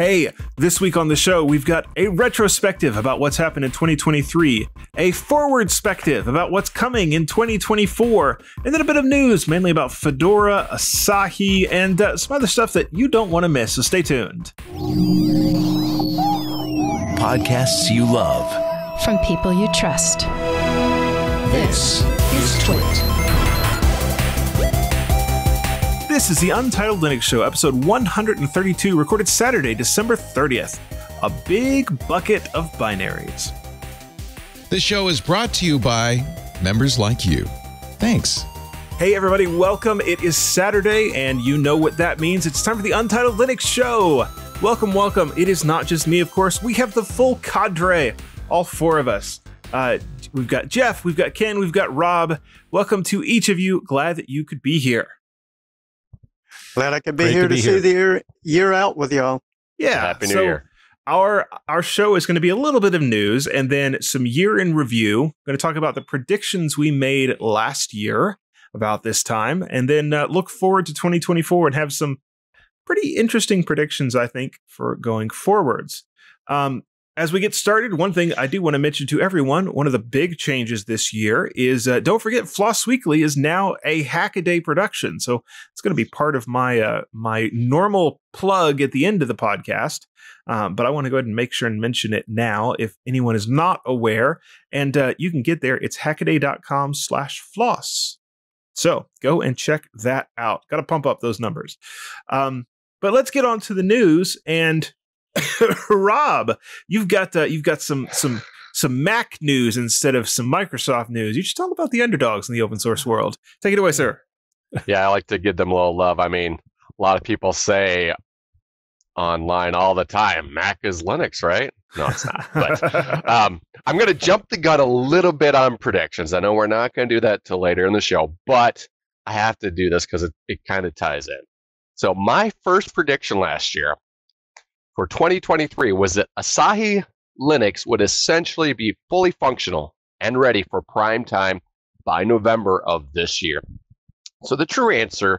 Hey, this week on the show, we've got a retrospective about what's happened in 2023, a forward-spective about what's coming in 2024, and then a bit of news, mainly about Fedora, Asahi, and some other stuff that you don't want to miss, so stay tuned. Podcasts you love. From people you trust. This is Twit. This is the Untitled Linux Show, episode 132, recorded Saturday, December 30th. A big bucket of binaries. This show is brought to you by members like you. Thanks. Hey, everybody. Welcome. It is Saturday, and you know what that means. It's time for the Untitled Linux Show. Welcome, welcome. It is not just me, of course. We have the full cadre, all four of us. We've got Jeff, we've got Ken, we've got Rob. Welcome to each of you. Glad that you could be here. Glad I could be here to see the year out with y'all. Yeah. Happy New Year. Our show is going to be a little bit of news and then some year in review. I'm going to talk about the predictions we made last year about this time, and then look forward to 2024 and have some pretty interesting predictions, I think, for going forwards. As we get started, one thing I do want to mention to everyone, one of the big changes this year is don't forget Floss Weekly is now a hack-a-day production. So it's going to be part of my normal plug at the end of the podcast. But I want to go ahead and make sure and mention it now if anyone is not aware. And you can get there. It's hackaday.com/floss. So go and check that out. Got to pump up those numbers. But let's get on to the news. And Rob, you've got some Mac news instead of some Microsoft news. You should talk about the underdogs in the open source world. Take it away, sir. Yeah, I like to give them a little love. I mean, a lot of people say online all the time, Mac is Linux, right? No, it's not. But I'm going to jump the gun a little bit on predictions. I know we're not going to do that till later in the show, but I have to do this because it kind of ties in. So my first prediction last year for 2023 was that Asahi Linux would essentially be fully functional and ready for prime time by November of this year. So the true answer,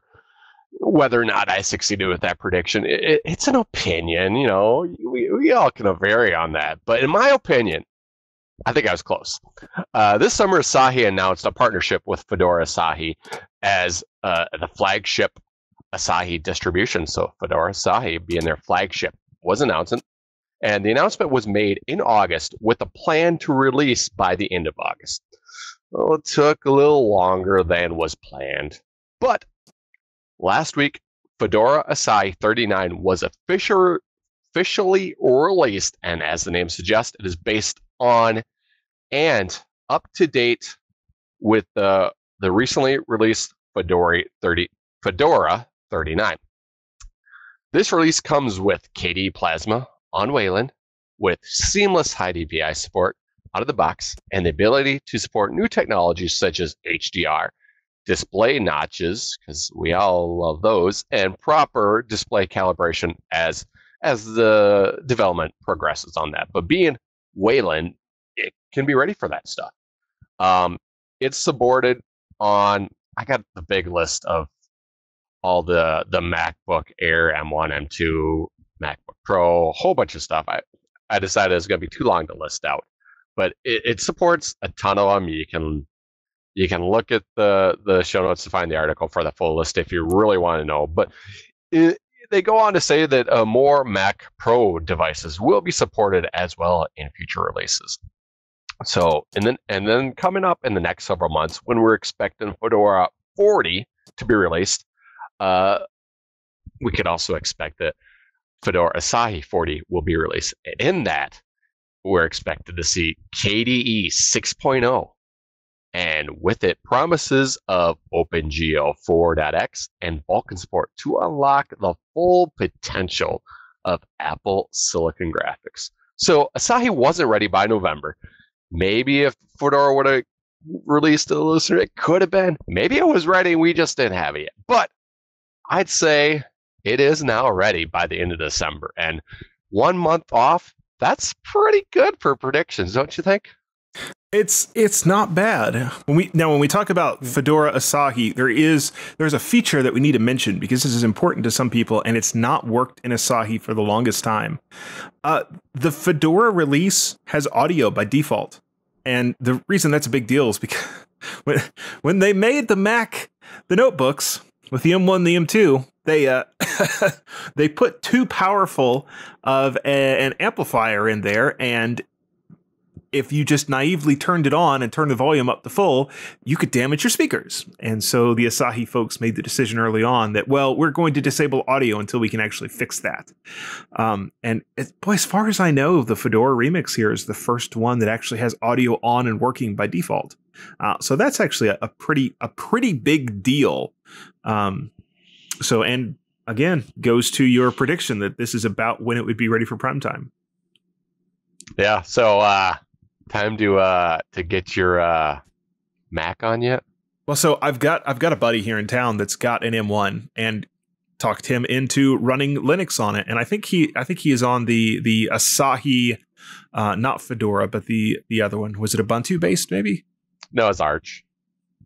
whether or not I succeeded with that prediction, it's an opinion. You know, we all can vary on that. But in my opinion, I think I was close. This summer, Asahi announced a partnership with Fedora Asahi as the flagship Asahi distribution. So Fedora Asahi being their flagship was announced, and the announcement was made in August with a plan to release by the end of August. Well, it took a little longer than was planned, but last week, Fedora Asahi 39 was officially released, and as the name suggests, it is based on and up to date with the recently released Fedora 39. This release comes with KDE Plasma on Wayland, with seamless high DPI support out of the box, and the ability to support new technologies such as HDR, display notches, because we all love those, and proper display calibration as the development progresses on that. But being Wayland, it can be ready for that stuff. It's supported on, I got the big list of all the MacBook Air, M1, M2, MacBook Pro, a whole bunch of stuff. I decided it's going to be too long to list out, but it supports a ton of them. You can look at the show notes to find the article for the full list if you really want to know. But they go on to say that more Mac Pro devices will be supported as well in future releases. So and then coming up in the next several months, when we're expecting Fedora 40 to be released, we could also expect that Fedora Asahi 40 will be released. In that, we're expected to see KDE 6.0, and with it, promises of OpenGL 4.x and Vulkan support to unlock the full potential of Apple Silicon graphics. So Asahi wasn't ready by November. Maybe if Fedora would have released a little sooner, it could have been. Maybe it was ready, we just didn't have it yet. But I'd say it is now ready by the end of December. And 1 month off, that's pretty good for predictions, don't you think? It's not bad. When we talk about Fedora Asahi, there's a feature that we need to mention because this is important to some people, and it's not worked in Asahi for the longest time. The Fedora release has audio by default, and the reason that's a big deal is because when they made the Mac, the notebooks with the M1, the M2, they put too powerful of an amplifier in there, and if you just naively turned it on and turned the volume up to full, you could damage your speakers. And so the Asahi folks made the decision early on that, well, we're going to disable audio until we can actually fix that. Boy, as far as I know, the Fedora Remix here is the first one that actually has audio on and working by default. So that's actually a pretty big deal. And again, goes to your prediction that this is about when it would be ready for prime time. Yeah. So, time to get your Mac on yet? Well, so I've got a buddy here in town that's got an M1 and talked him into running Linux on it, and I think he is on the Asahi, not Fedora, but the other one. Was it Ubuntu based maybe? No, it's Arch.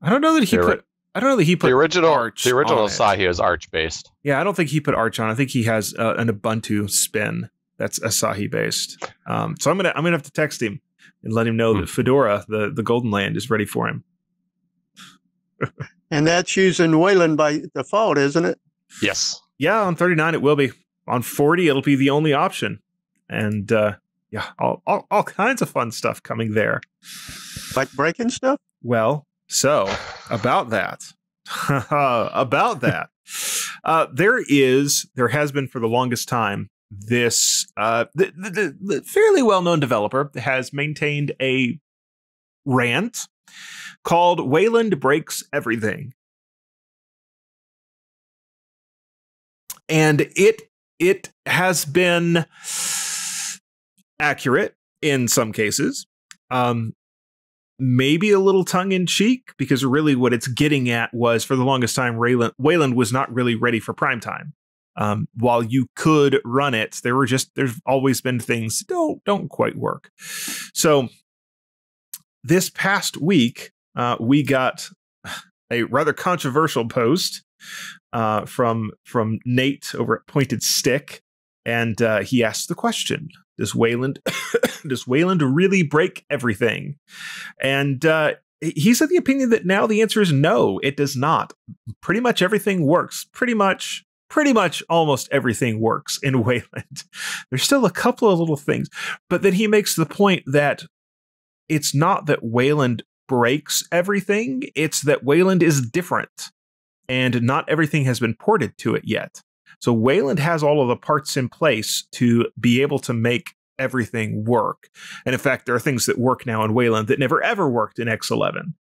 I don't know that he put. I don't know that he put the original Arch. The original Asahi is Arch based. Yeah, I don't think he put Arch on. I think he has an Ubuntu spin that's Asahi based. So I'm gonna have to text him and let him know that Fedora, the Golden Land, is ready for him. And that's using Wayland by default, isn't it? Yes. Yeah, on 39 it will be. On 40 it'll be the only option. And yeah, all kinds of fun stuff coming there. Like breaking stuff? Well, so about that. About that. There has been for the longest time this the fairly well-known developer has maintained a rant called Wayland Breaks Everything. And it has been accurate in some cases, maybe a little tongue-in-cheek, because really what it's getting at was, for the longest time, Wayland was not really ready for prime time. While you could run it, there's always been things that don't quite work. So this past week, we got a rather controversial post from Nate over at Pointed Stick, and he asked the question: Does Wayland really break everything? And he's of the opinion that now the answer is no, it does not. Pretty much everything works. Pretty much almost everything works in Wayland. There's still a couple of little things, but then he makes the point that it's not that Wayland breaks everything, it's that Wayland is different and not everything has been ported to it yet. So Wayland has all of the parts in place to be able to make everything work. And in fact, there are things that work now in Wayland that never ever worked in X11.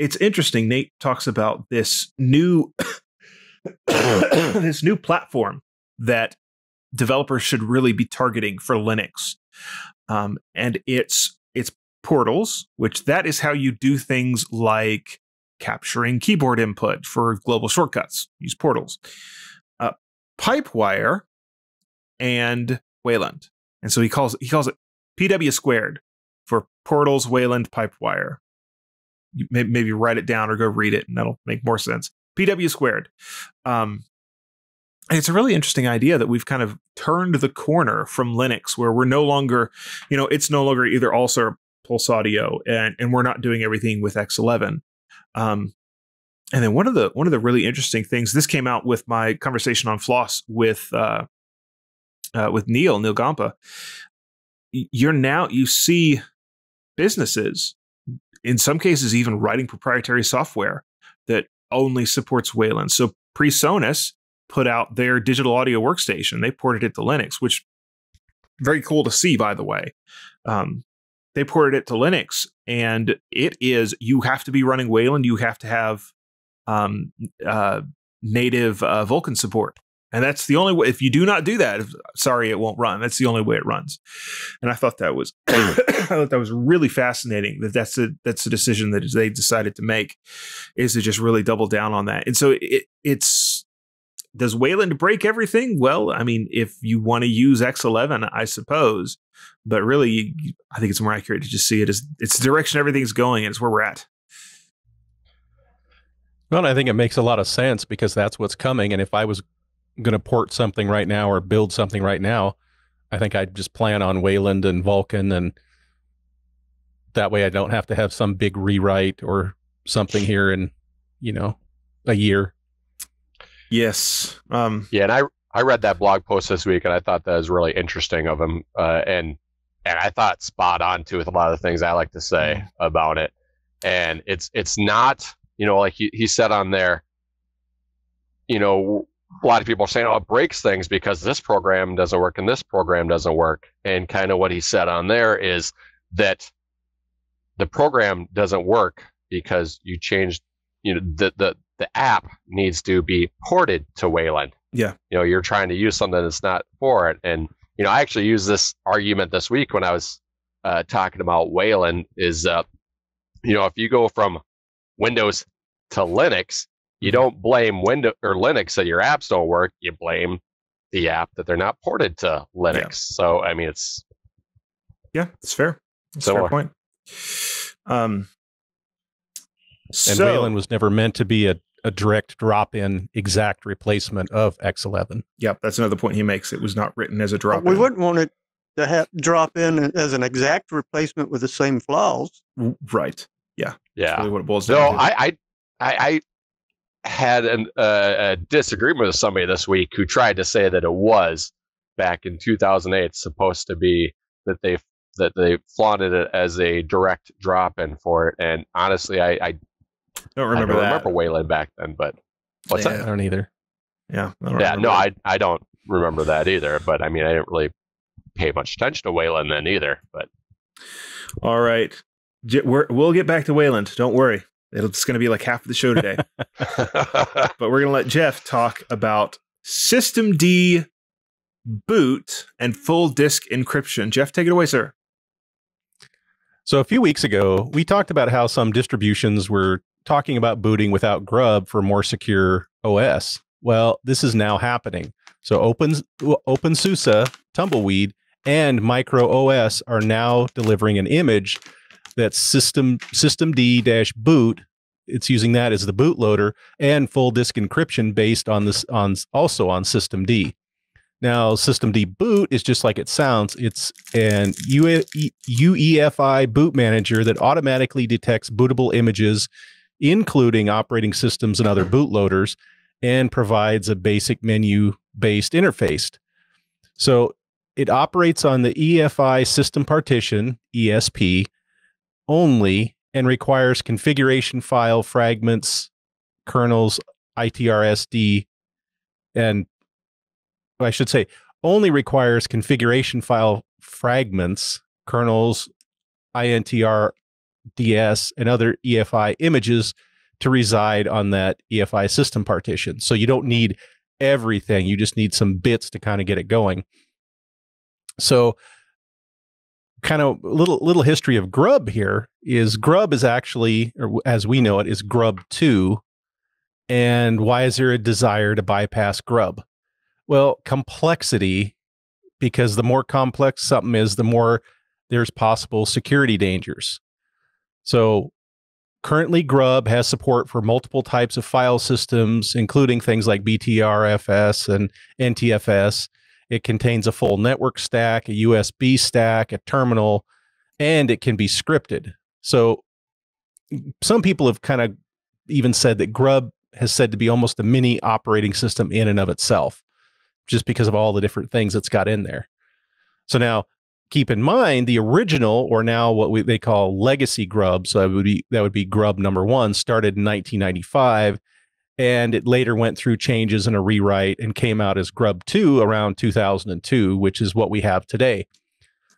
It's interesting. Nate talks about this new this new platform that developers should really be targeting for Linux, and it's portals, which is how you do things like capturing keyboard input for global shortcuts. Use portals, PipeWire, and Wayland, and so he calls it PW squared for portals, Wayland, PipeWire. Maybe write it down or go read it, and that'll make more sense. PW squared. And it's a really interesting idea that we've kind of turned the corner from Linux, where we're no longer, it's no longer either also or Pulse Audio, and we're not doing everything with X11. And then one of the really interesting things, this came out with my conversation on Floss with Neil Gompa. You see businesses, in some cases, even writing proprietary software that only supports Wayland. So PreSonus put out their digital audio workstation. They ported it to Linux, which very cool to see, by the way. They ported it to Linux, and you have to be running Wayland. You have to have native Vulkan support. And that's the only way. If you do not do that, sorry, it won't run. That's the only way it runs. And I thought that was really fascinating that that's the decision that they decided to make, is to just really double down on that. And so it's Does Wayland break everything? Well, I mean, if you want to use X11, I suppose, but really, I think it's more accurate to just see it as it's the direction everything's going and it's where we're at. Well, I think it makes a lot of sense because that's what's coming. And if I was going to port something right now or build something right now, I think I'd just plan on Wayland and Vulkan, and that way I don't have to have some big rewrite or something here in, you know, a year. Yes. Yeah, and I read that blog post this week, and I thought that was really interesting of him, and I thought spot on too with a lot of the things I like to say about it. And it's not, you know, like he said on there, you know, a lot of people are saying, oh, it breaks things because this program doesn't work and this program doesn't work. And kind of what he said on there is that the program doesn't work because you changed, you know, the app needs to be ported to Wayland. Yeah. You know, you're trying to use something that's not for it. And, you know, I actually used this argument this week when I was talking about Wayland is, you know, if you go from Windows to Linux, you don't blame Windows or Linux that your apps don't work. You blame the app that they're not ported to Linux. Yeah. So, I mean, it's. Yeah, it's fair. It's a fair point. And Wayland was never meant to be a direct drop-in exact replacement of X11. Yep, that's another point he makes. It was not written as a drop-in. We wouldn't want it to drop in as an exact replacement with the same flaws. Right. Yeah. Yeah. That's really what it boils down to. I had a disagreement with somebody this week who tried to say that it was back in 2008 supposed to be that they flaunted it as a direct drop-in for it. And honestly, I don't remember Wayland back then, but what's that? I don't either. Yeah. I don't remember that either, but I mean, I didn't really pay much attention to Wayland then either, but. All right. We'll get back to Wayland. Don't worry. It's going to be like half of the show today, but we're going to let Jeff talk about systemd-boot and full disk encryption. Jeff, take it away, sir. So a few weeks ago, we talked about how some distributions were talking about booting without Grub for more secure OS. Well, this is now happening. So OpenSUSE, Tumbleweed, and MicroOS are now delivering an image that's systemd-boot. It's using that as the bootloader and full disk encryption based on this also on systemd. Now, systemd-boot is just like it sounds. It's an UEFI boot manager that automatically detects bootable images, including operating systems and other bootloaders, and provides a basic menu-based interface. So it operates on the EFI system partition, ESP, only, and requires configuration file fragments, kernels, ITRSD, and I should say, only requires configuration file fragments, kernels, INTRDS, and other EFI images to reside on that EFI system partition. So you don't need everything. You just need some bits to kind of get it going. So kind of little history of Grub here is Grub is actually, or as we know it, is Grub 2. And why is there a desire to bypass Grub? Well, complexity, because the more complex something is, the more there's possible security dangers. So currently Grub has support for multiple types of file systems, including things like BTRFS and NTFS. It contains a full network stack, a USB stack, a terminal, and it can be scripted. So some people have kind of even said that Grub has said to be almost a mini operating system in and of itself, just because of all the different things that's got in there. So now keep in mind the original, or now what they call legacy Grub. So that would be Grub number 1, started in 1995, and it later went through changes and a rewrite and came out as Grub 2 around 2002, which is what we have today.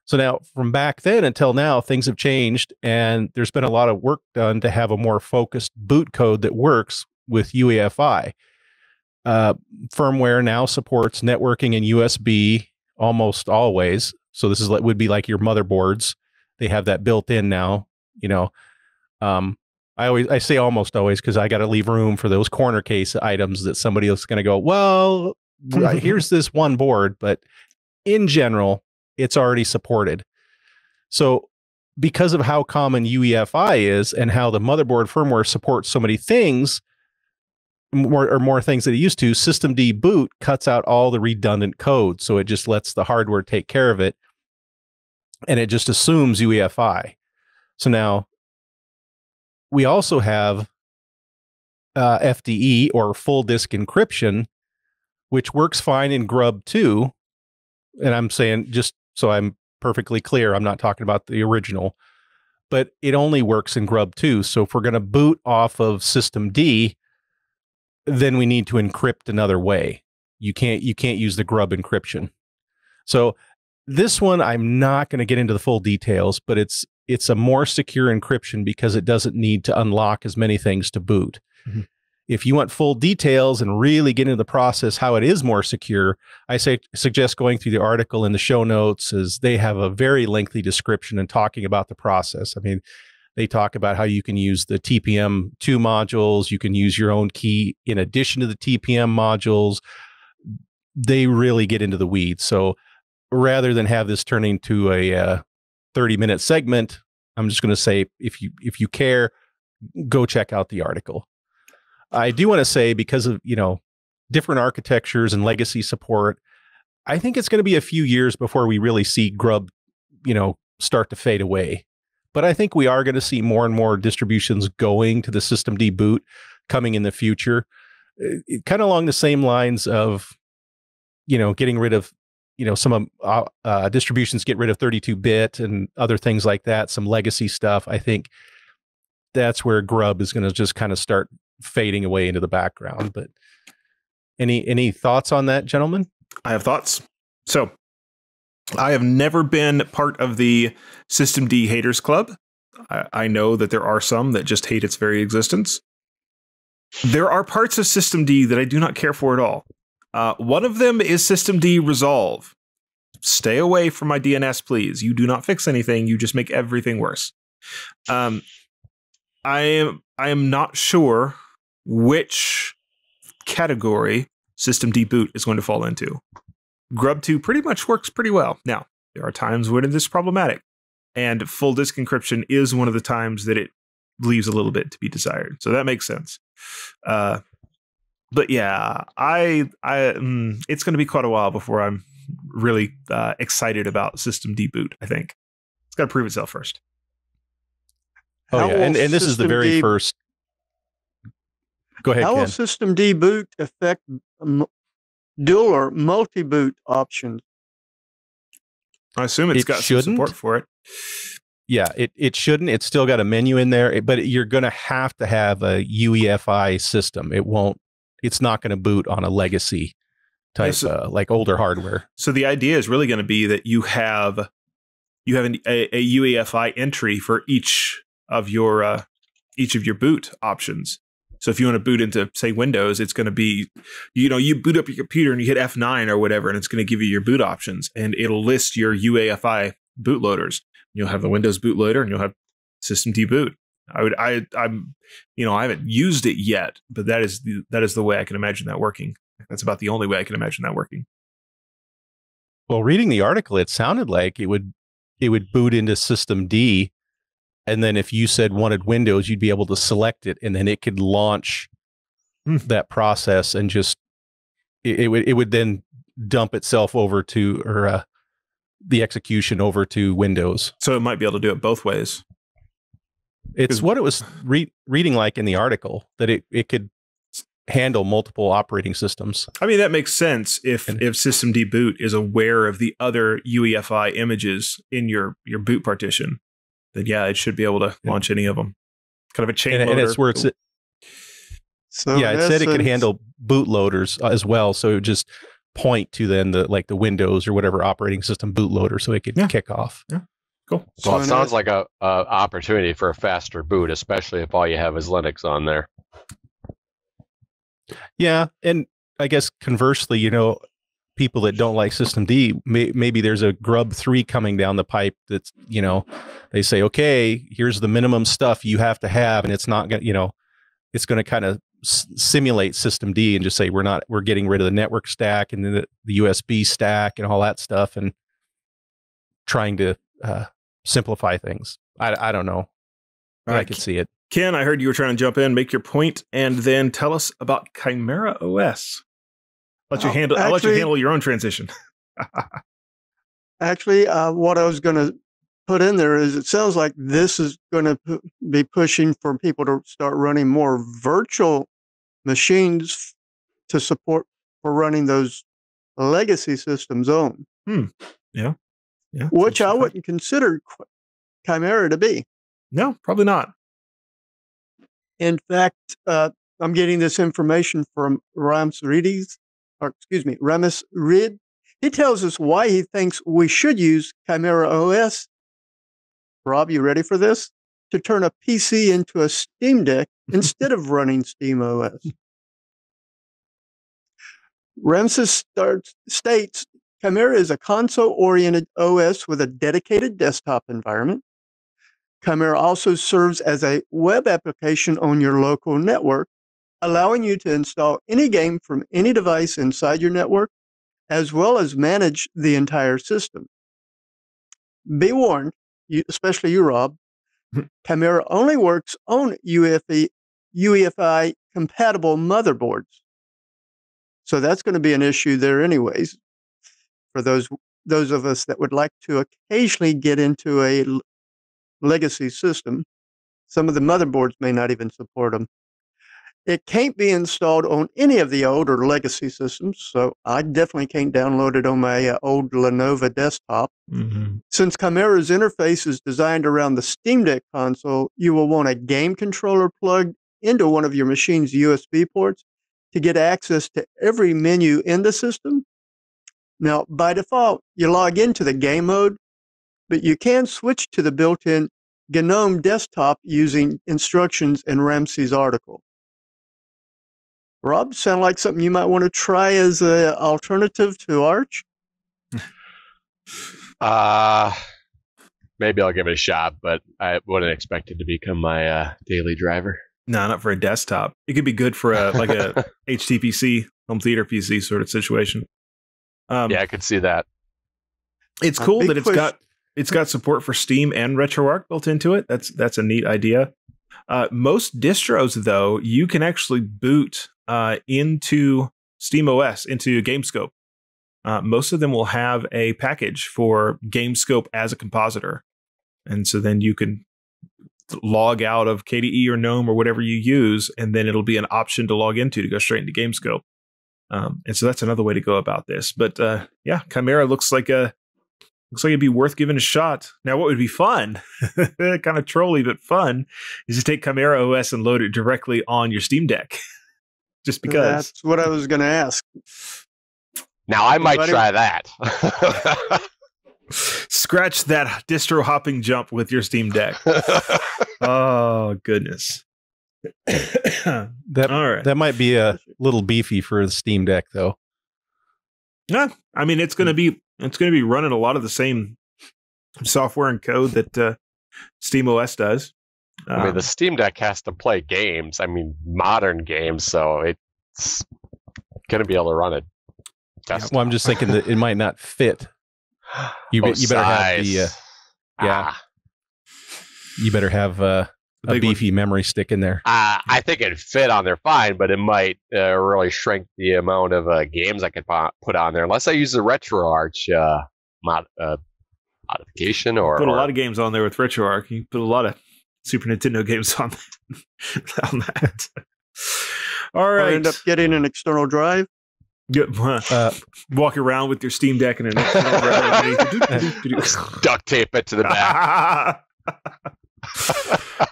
So now from back then until now, things have changed, and there's been a lot of work done to have a more focused boot code that works with UEFI. Firmware now supports networking and USB almost always. So this is would be like your motherboards. They have that built in now. You know, I say almost always because I got to leave room for those corner case items that somebody else is going to go, well, here's this one board, but in general, it's already supported. So because of how common UEFI is and how the motherboard firmware supports so many things, more things that it used to, systemd-boot cuts out all the redundant code. So it just lets the hardware take care of it. And it just assumes UEFI. So now we also have FDE, or full disk encryption, which works fine in Grub too. And I'm saying, just so I'm perfectly clear, I'm not talking about the original, but it only works in Grub too. So if we're going to boot off of systemd, then we need to encrypt another way. You can't use the Grub encryption. So this one, I'm not going to get into the full details, but it's a more secure encryption because it doesn't need to unlock as many things to boot. Mm-hmm. If you want full details and really get into the process, how it is more secure, I suggest going through the article in the show notes, as they have a very lengthy description and talking about the process. I mean, they talk about how you can use the TPM2 modules. You can use your own key in addition to the TPM modules. They really get into the weeds. So rather than have this turn into a 30-minute segment, I'm just going to say, if you care, go check out the article. I do want to say, because of, you know, different architectures and legacy support, I think it's going to be a few years before we really see Grub, you know, start to fade away. But I think we are going to see more and more distributions going to the systemd boot coming in the future, kind of along the same lines of, you know, getting rid of, you know, some distributions get rid of 32-bit and other things like that, some legacy stuff. I think that's where Grub is going to just kind of start fading away into the background. But any thoughts on that, gentlemen? I have thoughts. So I have never been part of the systemd haters club. I know that there are some that just hate its very existence. There are parts of systemd that I do not care for at all. One of them is systemd resolve. Stay away from my DNS, please. You do not fix anything. You just make everything worse. I am not sure which category systemd boot is going to fall into. Grub 2 pretty much works pretty well. Now, there are times when it is problematic, and full disk encryption is one of the times that it leaves a little bit to be desired. So that makes sense. But yeah, it's going to be quite a while before I'm really excited about systemd boot, I think. It's got to prove itself first. Oh, yeah. And this is the very first. Go ahead, Ken. How will systemd boot affect dual or multi-boot options? I assume it's got some support for it. Yeah, it shouldn't. It's still got a menu in there, but you're going to have a UEFI system. It won't. It's not going to boot on a legacy type, like older hardware. So the idea is really going to be that you have a UEFI entry for each of your boot options. So if you want to boot into, say, Windows, it's going to be, you know, you boot up your computer and you hit F9 or whatever, and it's going to give you your boot options, and it'll list your UEFI bootloaders. You'll have the Windows bootloader, and you'll have systemd boot. I'm, you know, I haven't used it yet, but that is the way I can imagine that working. That's about the only way I can imagine that working. Well, reading the article, it sounded like it would boot into systemd. And then if you said wanted Windows, you'd be able to select it, and then it could launch that process, and just it would then dump itself over to, or the execution over to Windows. So it might be able to do it both ways. It's what it was reading like in the article, that it could handle multiple operating systems. I mean, that makes sense if systemd boot is aware of the other UEFI images in your boot partition. Then yeah, it should be able to launch any of them. Kind of a chain loader. And it's where it's, so yeah, it said it could handle bootloaders as well. So it would just point to then the Windows or whatever operating system bootloader, so it could kick off. Yeah. Cool. Well, so it sounds like a opportunity for a faster boot, especially if all you have is Linux on there. Yeah, and I guess conversely, you know, people that don't like systemd, maybe there's a Grub 3 coming down the pipe that's, you know, they say, okay, here's the minimum stuff you have to have, and it's not going to, you know, it's going to kind of simulate systemd and just say, we're not, we're getting rid of the network stack and the USB stack and all that stuff and trying to simplify things. I don't know, but I could see it. Ken, I heard you were trying to jump in, make your point, and then tell us about Chimera OS. I'll let you handle your own transition. Actually, what I was going to put in there is it sounds like this is going to be pushing for people to start running more virtual machines to support for running those legacy systems on. Hmm. Yeah. Yeah. Which I wouldn't consider Chimera to be. No, probably not. In fact, I'm getting this information from Ramis Reed. He tells us why he thinks we should use Chimera OS. Rob, you ready for this? To turn a PC into a Steam Deck instead of running SteamOS. Ramses states, Chimera is a console-oriented OS with a dedicated desktop environment. Chimera also serves as a web application on your local network, allowing you to install any game from any device inside your network, as well as manage the entire system. Be warned, especially you, Rob, Chimera only works on UEFI compatible motherboards. So that's going to be an issue there anyways, for those of us that would like to occasionally get into a legacy system. Some of the motherboards may not even support them. It can't be installed on any of the older legacy systems, so I definitely can't download it on my old Lenovo desktop. Mm-hmm. Since Chimera's interface is designed around the Steam Deck console, you will want a game controller plugged into one of your machine's USB ports to get access to every menu in the system. Now, by default, you log into the game mode, but you can switch to the built-in GNOME desktop using instructions in Ramsey's article. Rob, sound like something you might want to try as an alternative to Arch? Maybe I'll give it a shot, but I wouldn't expect it to become my daily driver. No, not for a desktop. It could be good for a, like a HTPC, home theater PC sort of situation. Yeah, I could see that. It's cool that it's got support for Steam and RetroArch built into it. That's a neat idea. Most distros, though, you can actually boot into SteamOS, into GameScope. Most of them will have a package for GameScope as a compositor. And so then you can log out of KDE or GNOME or whatever you use, and then it'll be an option to log into to go straight into GameScope. And so that's another way to go about this. But yeah, Chimera looks like it'd be worth giving a shot. Now, what would be fun, kind of trolly but fun, is to take Chimera OS and load it directly on your Steam Deck. Just because. That's what I was going to ask. Now, I might try that. Scratch that distro hopping jump with your Steam Deck. Oh, goodness. That might be a little beefy for the Steam Deck, though. No, I mean, it's going to be running a lot of the same software and code that SteamOS does. I mean, the Steam Deck has to play games. I mean, modern games, so it's going to be able to run it. Yeah, well, I'm just thinking that it might not fit. You better have the You better have a beefy memory stick in there. I think it'd fit on there fine, but it might really shrink the amount of games I could put on there, unless I use the RetroArch modification. Or put a lot of games on there with RetroArch. You put a lot of Super Nintendo games on that. All right. Or end up getting an external drive. Walk around with your Steam Deck and an external drive. Duct tape it to the back.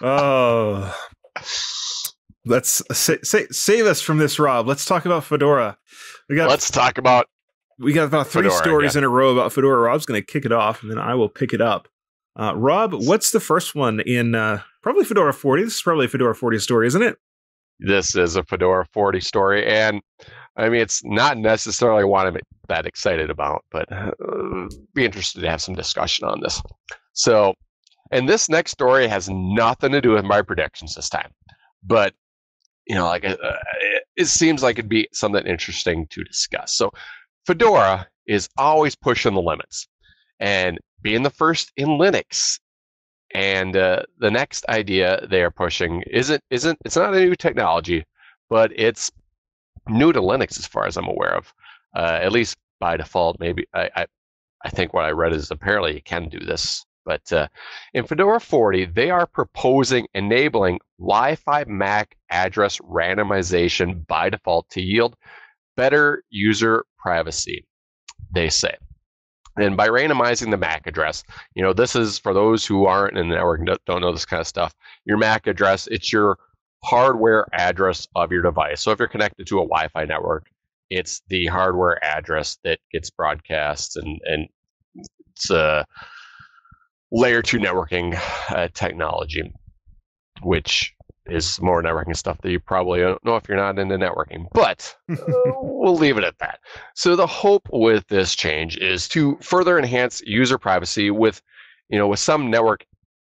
Oh, let's save us from this, Rob. Let's talk about Fedora. We got about three Fedora, stories in a row about Fedora. Rob's going to kick it off, and then I will pick it up. Rob, what's the first one in probably Fedora 40? This is probably a Fedora 40 story, isn't it? This is a Fedora 40 story, and I mean, it's not necessarily one of that excited about, but be interested to have some discussion on this. So, and this next story has nothing to do with my predictions this time, but you know, like it seems like it'd be something interesting to discuss. So, Fedora is always pushing the limits, and being the first in Linux. And the next idea they are pushing it's not a new technology, but it's new to Linux as far as I'm aware of, at least by default. Maybe I think what I read is apparently you can do this. But in Fedora 40, they are proposing enabling Wi-Fi MAC address randomization by default to yield better user privacy, they say. And by randomizing the MAC address, you know, this is for those who aren't in the network and don't know this kind of stuff. Your MAC address, it's your hardware address of your device. So if you're connected to a Wi-Fi network, it's the hardware address that gets broadcast, and it's layer 2 networking technology, which is more networking stuff that you probably don't know if you're not into networking, but we'll leave it at that. So the hope with this change is to further enhance user privacy with, you know, with some network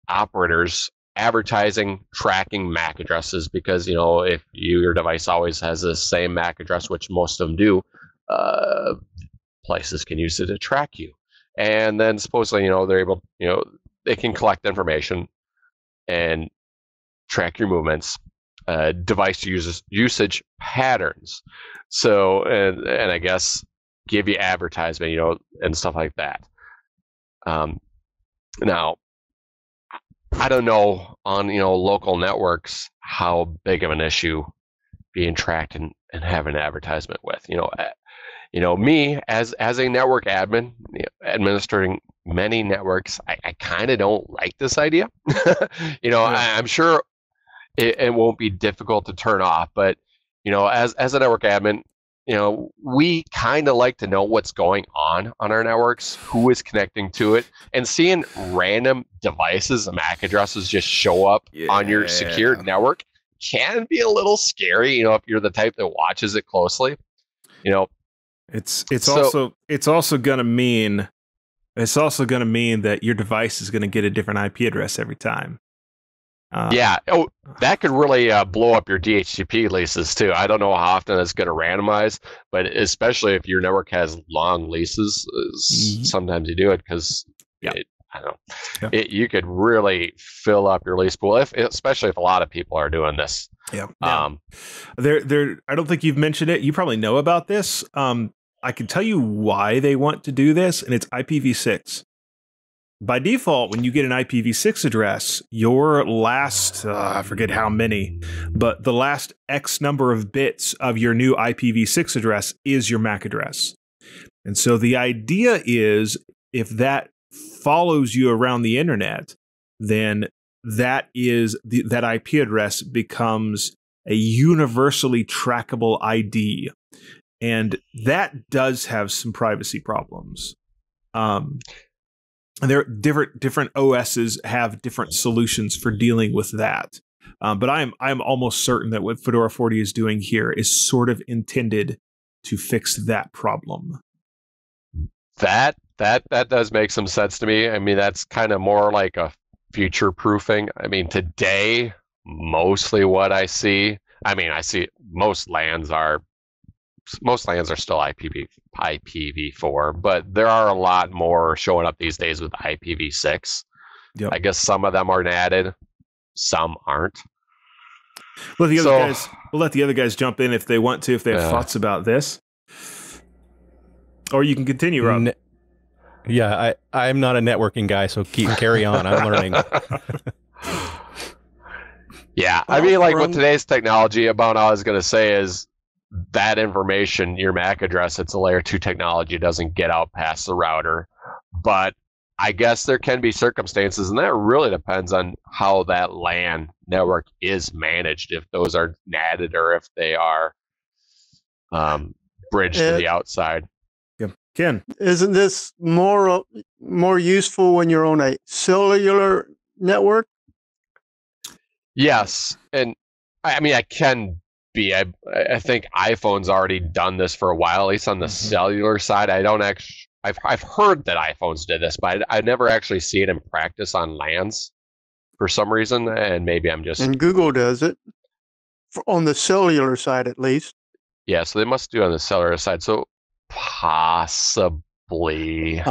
operators advertising tracking MAC addresses, because, you know, if your device always has the same MAC address, which most of them do, places can use it to track you. And then supposedly, you know, they're able, you know, they can collect information and track your movements, device usage patterns. So, and I guess give you advertisement, you know, and stuff like that. Now, I don't know on, you know, local networks how big of an issue being tracked and having an advertisement with, you know. You know, me as a network admin, you know, administering many networks, I kind of don't like this idea. You know, I'm sure it won't be difficult to turn off, but you know, as a network admin, you know, we kind of like to know what's going on our networks, who is connecting to it, and seeing random devices and MAC addresses just show up on your secured network can be a little scary. You know, if you're the type that watches it closely, you know. It's also going to mean that your device is going to get a different IP address every time. Yeah. Oh, that could really blow up your DHCP leases too. I don't know how often that's going to randomize, but especially if your network has long leases, sometimes you do it because you could really fill up your lease pool, especially if a lot of people are doing this. Yeah. I don't think you've mentioned it. You probably know about this. I can tell you why they want to do this, and it's IPv6. By default, when you get an IPv6 address, your last, I forget how many, but the last X number of bits of your new IPv6 address is your MAC address. And so the idea is if that follows you around the internet, then that is that IP address becomes a universally trackable ID. And that does have some privacy problems. There different OSs have different solutions for dealing with that. But I am almost certain that what Fedora 40 is doing here is sort of intended to fix that problem. That does make some sense to me. I mean, that's kind of more like a future proofing. I mean, today mostly what I see. I mean, I see most LANs are still IPv4, but there are a lot more showing up these days with IPv6. Yep. I guess some of them are added, some aren't. Well, we'll let the other guys jump in if they want to, if they have thoughts about this, or you can continue, Rob. Yeah, I'm not a networking guy, so carry on. I'm learning. Yeah, I mean, like with today's technology, about all I was going to say is that information, your MAC address, it's a layer 2 technology, doesn't get out past the router. But I guess there can be circumstances, and that really depends on how that LAN network is managed, if those are NATed or if they are bridged to the outside. Ken, isn't this more useful when you're on a cellular network? Yes, and I mean, I can be. I think iPhone's already done this for a while, at least on the cellular side. I don't actually. I've heard that iPhones did this, but I never actually see it in practice on LANs for some reason. And maybe I'm just. And Google does it on the cellular side, at least. Yeah, so they must do it on the cellular side. So possibly.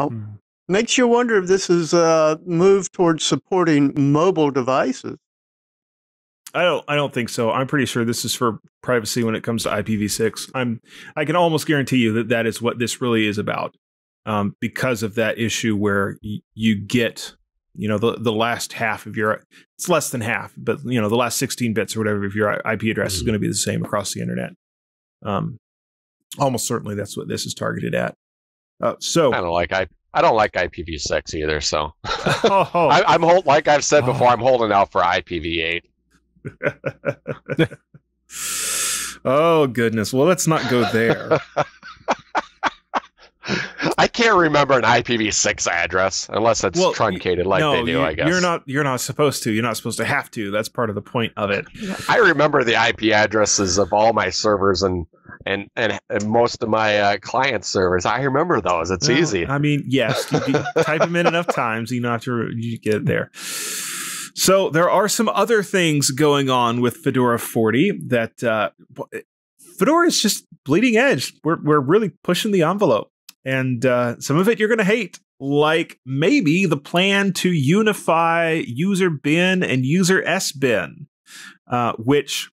Makes you wonder if this is a move towards supporting mobile devices. I don't think so. I'm pretty sure this is for privacy when it comes to IPv6. I can almost guarantee you that that is what this really is about, because of that issue where you get, you know, the last half of your, it's less than half, but you know, the last 16 bits or whatever of your IP address is going to be the same across the internet. Almost certainly that's what this is targeted at. So I don't like IPv6 either. So I'm like I've said before, I'm holding out for IPv8. Oh goodness, well let's not go there. I can't remember an IPv6 address unless it's truncated like no, they do. I guess you're not supposed to. You're not supposed to have to. That's part of the point of it. I remember the IP addresses of all my servers and most of my client servers. I remember those. It's easy. I mean, yes, you type them in enough times, you know, you get it there. So there are some other things going on with Fedora 40 that Fedora is just bleeding edge. We're really pushing the envelope, and some of it you're going to hate, like maybe the plan to unify user bin and user sbin, which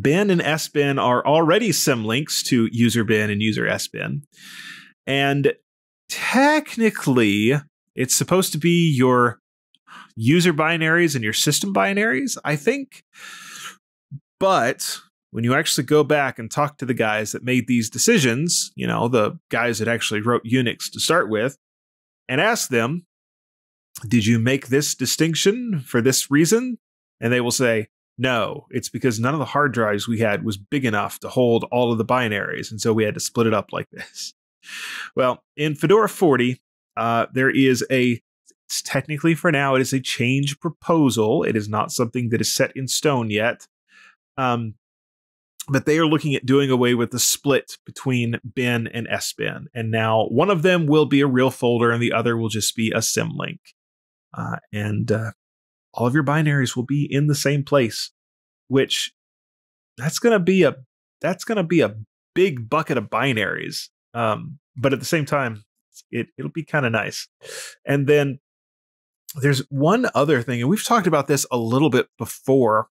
bin and sbin are already symlinks to user bin and user sbin, and technically it's supposed to be your user binaries and your system binaries, I think. But when you actually go back and talk to the guys that made these decisions, you know, the guys that actually wrote Unix to start with, and ask them, did you make this distinction for this reason? And they will say, no, it's because none of the hard drives we had was big enough to hold all of the binaries. And so we had to split it up like this. Well, in Fedora 40, there is a technically, for now, it is a change proposal. It is not something that is set in stone yet. But they are looking at doing away with the split between bin and sbin. And now one of them will be a real folder and the other will just be a symlink. And all of your binaries will be in the same place, which that's going to be a big bucket of binaries. But at the same time, it'll be kind of nice. And then there's one other thing, and we've talked about this a little bit before,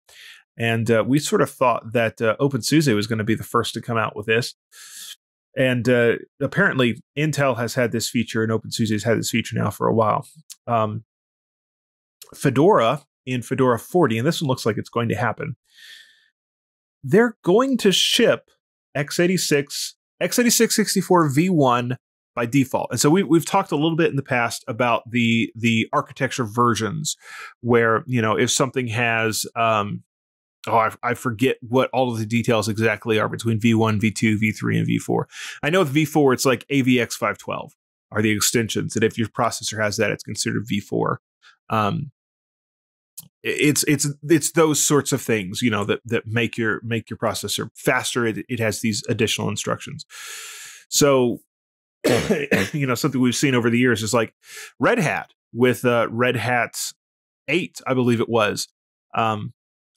and we sort of thought that OpenSUSE was going to be the first to come out with this. And apparently Intel has had this feature, and OpenSUSE has had this feature now for a while. Fedora, in Fedora 40, and this one looks like it's going to happen, they're going to ship x86 64v1 by default. And so we've talked a little bit in the past about the architecture versions where, you know, if something has, I forget what all of the details exactly are between V1, V2, V3, and V4. I know with V4, it's like AVX 512 are the extensions that if your processor has that, it's considered V4. It's those sorts of things, you know, that make your processor faster. It has these additional instructions. So, you know, something we've seen over the years is like Red Hat with Red Hat 8, I believe it was,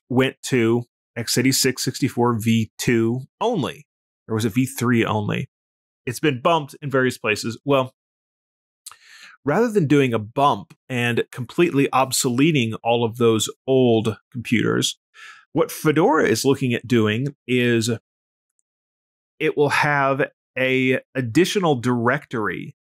went to x86 64 v2 only. There was a v3 only. It's been bumped in various places. Well, rather than doing a bump and completely obsoleting all of those old computers, what Fedora is looking at doing is it will have an additional directory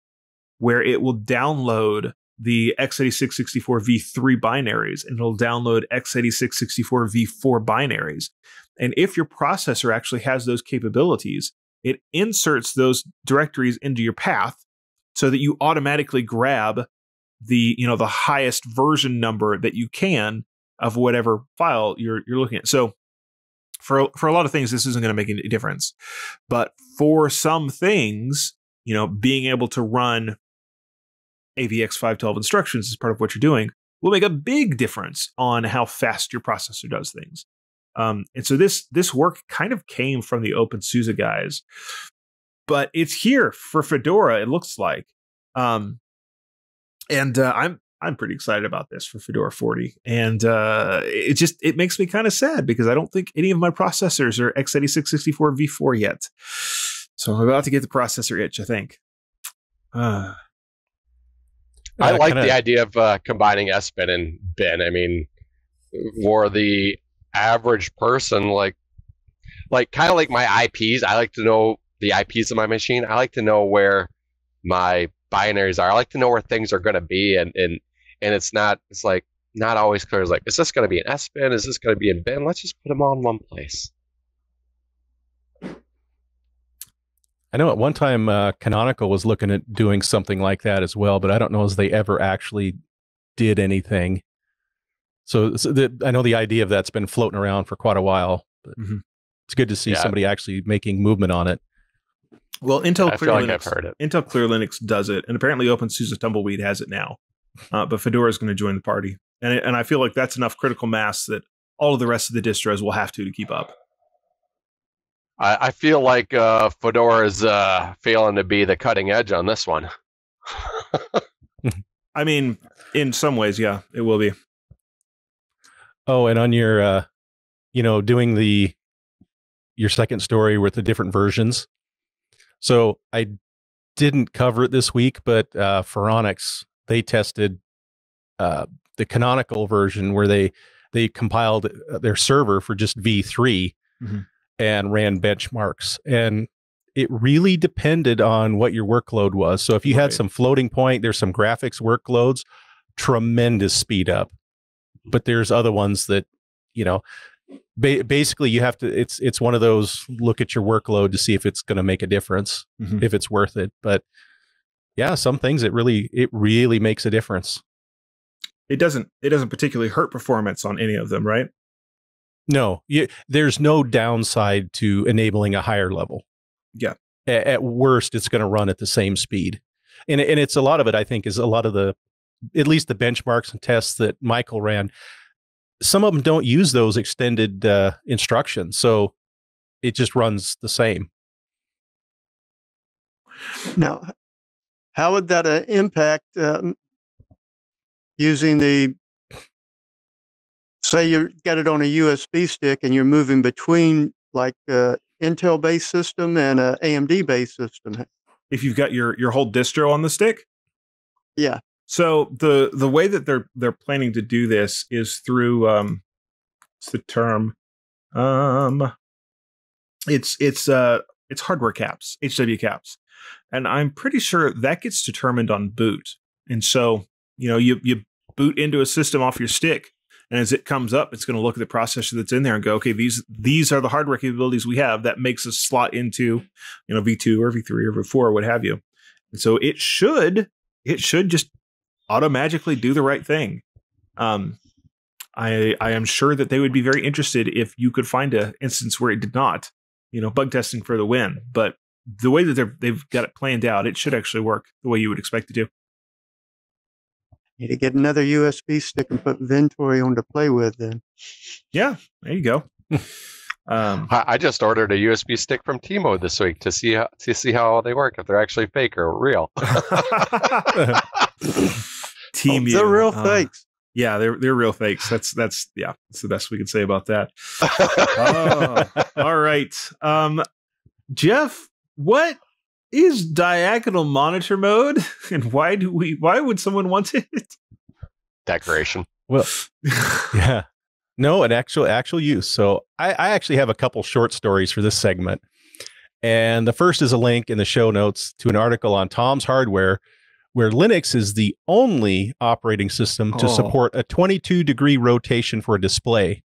where it will download the x86 64 v3 binaries, and it'll download x86 64 v4 binaries. And if your processor actually has those capabilities, it inserts those directories into your path so that you automatically grab the, you know, the highest version number that you can of whatever file you're looking at. So for a lot of things, this isn't going to make any difference. But for some things, you know, being able to run AVX 512 instructions as part of what you're doing will make a big difference on how fast your processor does things. And so this work kind of came from the OpenSUSE guys, but it's here for Fedora, it looks like. I'm pretty excited about this for Fedora 40. And it makes me kind of sad because I don't think any of my processors are x86 64 v4 yet. So I'm about to get the processor itch, I think. I like the idea of combining SBIN and BIN. I mean, for the average person, like kind of like my IPs, I like to know the IPs of my machine. I like to know where my binaries are. I like to know where things are going to be, and it's like not always clear. It's like, is this going to be an SBIN? Is this going to be in BIN? Let's just put them all in one place. I know at one time Canonical was looking at doing something like that as well, but I don't know if they ever actually did anything. So I know the idea of that's been floating around for quite a while. But it's good to see somebody actually making movement on it. Well, Intel Clear Linux does it, and apparently OpenSUSE Tumbleweed has it now. But Fedora is going to join the party, and I feel like that's enough critical mass that all of the rest of the distros will have to keep up. I feel like Fedora is failing to be the cutting edge on this one. I mean, in some ways, yeah, it will be. Oh, and on your, doing your second story with the different versions. So I didn't cover it this week, but Pharonix, they tested the Canonical version where they compiled their server for just v3. Mm-hmm. And ran benchmarks, and it really depended on what your workload was. So if you had some floating point, there's some graphics workloads, tremendous speed up, but there's other ones that, basically you have to, it's one of those, look at your workload to see if it's going to make a difference, if it's worth it. But yeah, some things it really makes a difference. It doesn't particularly hurt performance on any of them, right? No, there's no downside to enabling a higher level. Yeah. At worst, it's going to run at the same speed. And it's a lot of it, I think, is a lot of the, at least the benchmarks and tests that Michael ran. Some of them don't use those extended instructions, so it just runs the same. Now, how would that impact using the, say you got it on a USB stick and you're moving between like Intel-based system and an AMD-based system. If you've got your whole distro on the stick? Yeah. So the way that they're planning to do this is through what's the term? It's hardware caps, HW caps. And I'm pretty sure that gets determined on boot. And so, you boot into a system off your stick. And as it comes up, it's going to look at the processor that's in there and go, okay, these are the hardware capabilities we have that makes us slot into, V2 or V3 or V4 or what have you. And so it should just automagically do the right thing. I am sure that they would be very interested if you could find an instance where it did not, bug testing for the win. But the way that they've got it planned out, it should actually work the way you would expect it to. Need to get another USB stick and put Ventori on to play with then. Yeah, there you go. I just ordered a USB stick from Timo this week to see how they work, if they're actually fake or real. Team, they're real fakes. Yeah, they're real fakes. That's the best we can say about that. All right. Jeff, what is diagonal monitor mode, and why would someone want it? Decoration. Well, yeah, no, an actual use. So I actually have a couple short stories for this segment, and the first is a link in the show notes to an article on Tom's Hardware, where Linux is the only operating system to support a 22-degree rotation for a display,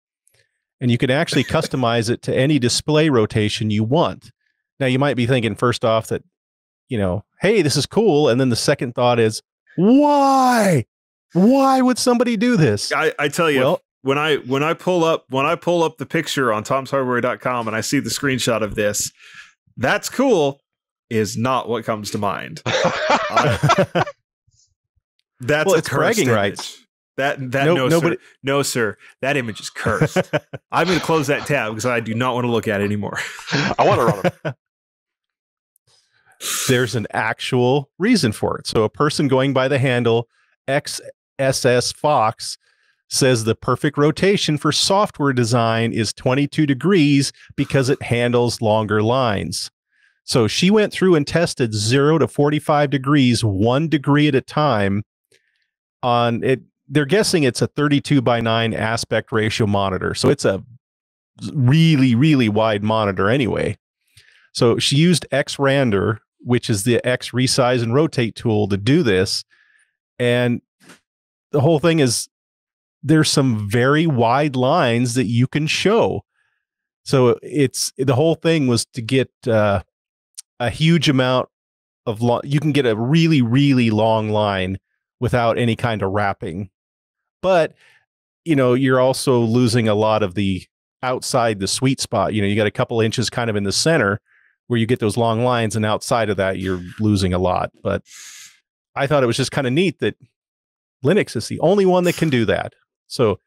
and you can actually customize it to any display rotation you want. Now you might be thinking first off that, hey, this is cool. And then the second thought is, why? Why would somebody do this? I tell you, well, when I pull up the picture on tomshardware.com and I see the screenshot of this, that's cool is not what comes to mind. That's a cursed image. Bragging rights. No, sir. That image is cursed. I'm going to close that tab because I do not want to look at it anymore. I want to run it. There's an actual reason for it. So a person going by the handle XSS Fox says the perfect rotation for software design is 22 degrees because it handles longer lines. So she went through and tested 0 to 45 degrees, 1 degree at a time on it. They're guessing it's a 32:9 aspect ratio monitor. So it's a really, really wide monitor anyway. So she used XRander, which is the X resize and rotate tool to do this. And the whole thing is there's some very wide lines that you can show. So it's the whole thing was to get a huge amount of you can get a really, really long line without any kind of wrapping. But, you know, you're also losing a lot of the outside the sweet spot. You know, you got a couple inches kind of in the center where you get those long lines, and outside of that, you're losing a lot. But I thought it was just kind of neat that Linux is the only one that can do that. So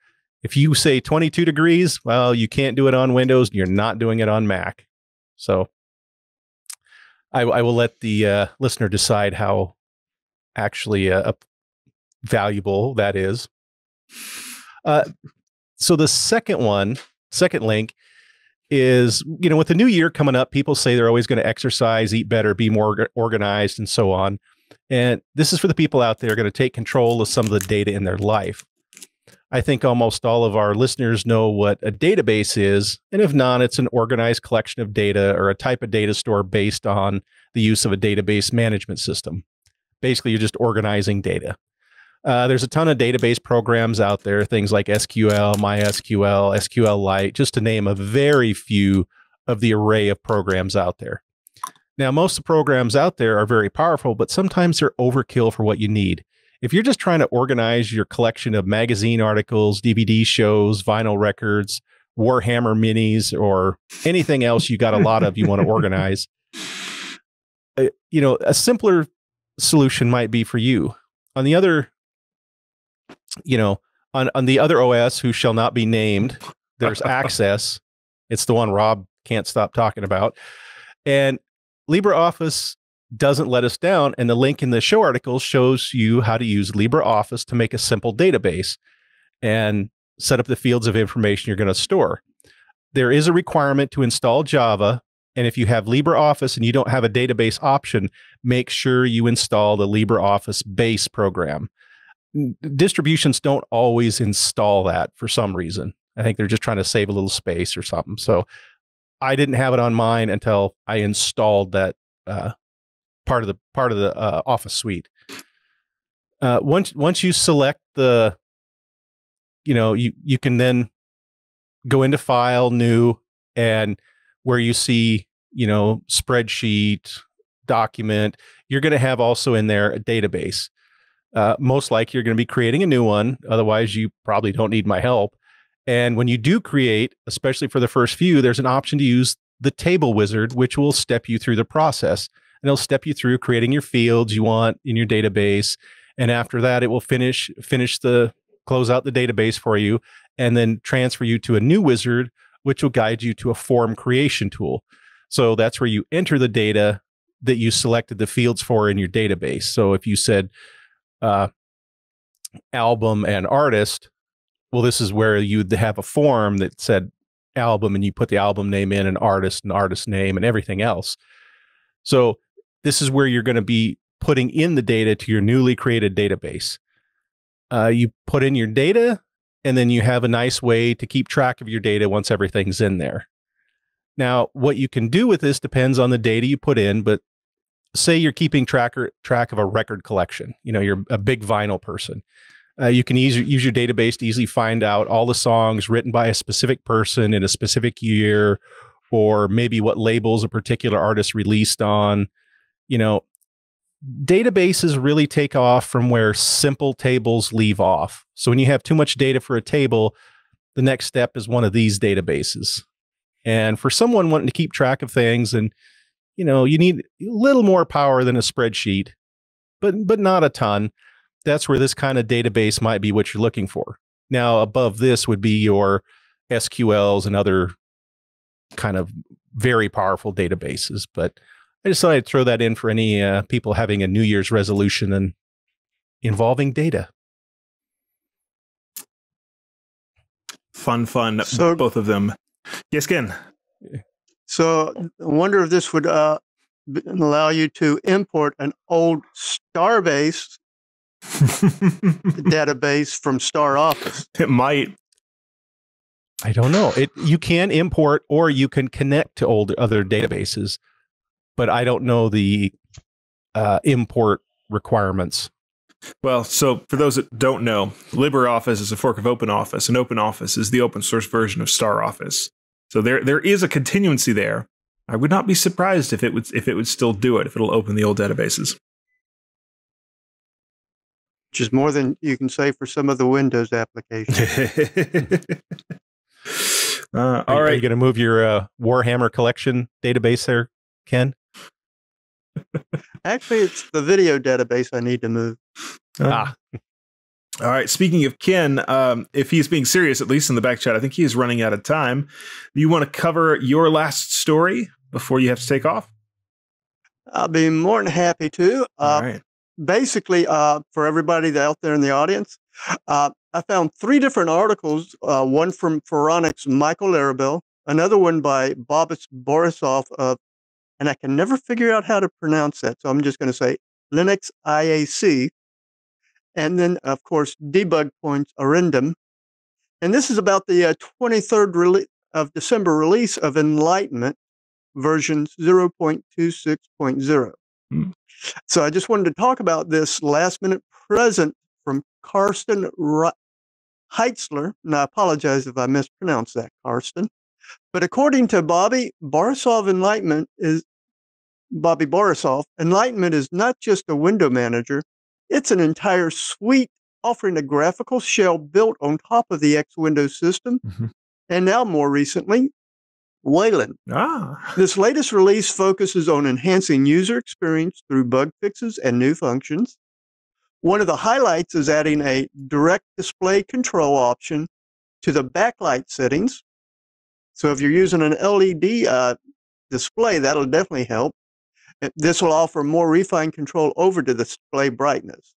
if you say 22 degrees, well, you can't do it on Windows, and you're not doing it on Mac. So I will let the listener decide how actually valuable that is. So the second link is, you know, with the new year coming up, people say they're always going to exercise, eat better, be more organized, and so on. And this is for the people out there going to take control of some of the data in their life. I think almost all of our listeners know what a database is. And if not, it's an organized collection of data or a type of data store based on the use of a database management system. Basically, you're just organizing data. There's a ton of database programs out there, things like SQL, MySQL, SQLite, just to name a very few of the array of programs out there. Now, most of the programs out there are very powerful, but sometimes they're overkill for what you need. If you're just trying to organize your collection of magazine articles, DVD shows, vinyl records, Warhammer minis, or anything else you got a lot of you want to organize, you know, a simpler solution might be for you. On the other, you know, on the other OS, who shall not be named, there's Access. It's the one Rob can't stop talking about. And LibreOffice doesn't let us down, and the link in the show article shows you how to use LibreOffice to make a simple database and set up the fields of information you're going to store. There is a requirement to install Java, and if you have LibreOffice and you don't have a database option, make sure you install the LibreOffice base program. Distributions don't always install that for some reason. I think they're just trying to save a little space or something. So I didn't have it on mine until I installed that part of the Office suite. Once you select the, you know, you can then go into File, New, and where you see, you know, Spreadsheet, Document, you're going to have also in there a database. Most likely you're going to be creating a new one. Otherwise, you probably don't need my help. And when you do create, especially for the first few, there's an option to use the table wizard, which will step you through the process. And it'll step you through creating your fields you want in your database. And after that, it will close out the database for you and then transfer you to a new wizard, which will guide you to a form creation tool. So that's where you enter the data that you selected the fields for in your database. So if you said, album and artist, well, this is where you'd have a form that said album, and you put the album name in, and artist name, and everything else. So this is where you're going to be putting in the data to your newly created database. You put in your data, and then you have a nice way to keep track of your data once everything's in there. Now, what you can do with this depends on the data you put in, but say you're keeping track of a record collection. You know, you're a big vinyl person. You can use your database to easily find out all the songs written by a specific person in a specific year, or maybe what labels a particular artist released on. You know, databases really take off from where simple tables leave off. So when you have too much data for a table, the next step is one of these databases. And for someone wanting to keep track of things, and you know, you need a little more power than a spreadsheet, but not a ton. that's where this kind of database might be what you're looking for. Now, above this would be your SQLs and other kind of very powerful databases. But I just thought I'd throw that in for any people having a New Year's resolution and involving data. Fun, so, both of them. Yes, Ken. So I wonder if this would allow you to import an old Starbase database from StarOffice. It might. I don't know. You can import, or you can connect to other databases, but I don't know the import requirements. Well, so for those that don't know, LibreOffice is a fork of OpenOffice, and OpenOffice is the open source version of StarOffice. So there is a continuancy there. I would not be surprised if it would still do it, if it'll open the old databases. Which is more than you can say for some of the Windows applications. All right. Are you going to move your Warhammer collection database there, Ken? Actually, it's the video database I need to move. All right. Speaking of Ken, if he's being serious, at least in the back chat, I think he is running out of time. Do you want to cover your last story before you have to take off? I'll be more than happy to. All right. Basically, for everybody out there in the audience, I found three different articles, one from Pharonix's Michael Larabelle, another one by Bobby Borisov of, and I can never figure out how to pronounce that, so I'm just going to say Linux IAC. And then, of course, Debug Points Addendum. And this is about the 23rd of December release of Enlightenment version 0.26.0. Hmm. So I just wanted to talk about this last-minute present from Karsten Heitzler. And I apologize if I mispronounce that, Karsten. But according to Bobby Borisov, Enlightenment is not just a window manager. It's an entire suite offering a graphical shell built on top of the X Windows system. Mm-hmm. And now more recently, Wayland. This latest release focuses on enhancing user experience through bug fixes and new functions. One of the highlights is adding a direct display control option to the backlight settings. So if you're using an LED display, that'll definitely help. This will offer more refined control over the display brightness.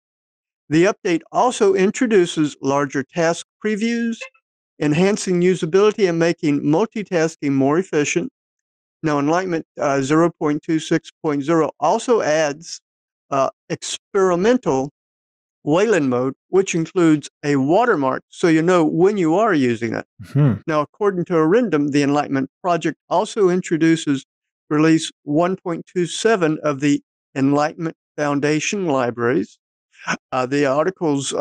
The update also introduces larger task previews, enhancing usability and making multitasking more efficient. Now, Enlightenment 0.26.0 also adds experimental Wayland mode, which includes a watermark, so you know when you are using it. Mm-hmm. Now, according to Addendum, the Enlightenment project also introduces release 1.27 of the Enlightenment Foundation Libraries. The articles,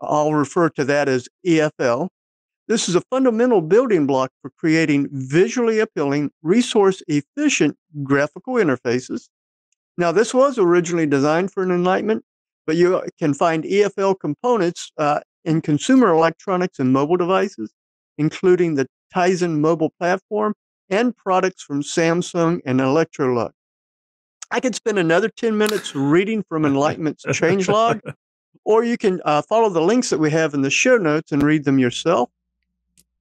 I'll refer to that as EFL. This is a fundamental building block for creating visually appealing, resource-efficient graphical interfaces. Now, this was originally designed for an Enlightenment, but you can find EFL components in consumer electronics and mobile devices, including the Tizen mobile platform and products from Samsung and Electrolux. I could spend another 10 minutes reading from Enlightenment's changelog, or you can follow the links that we have in the show notes and read them yourself.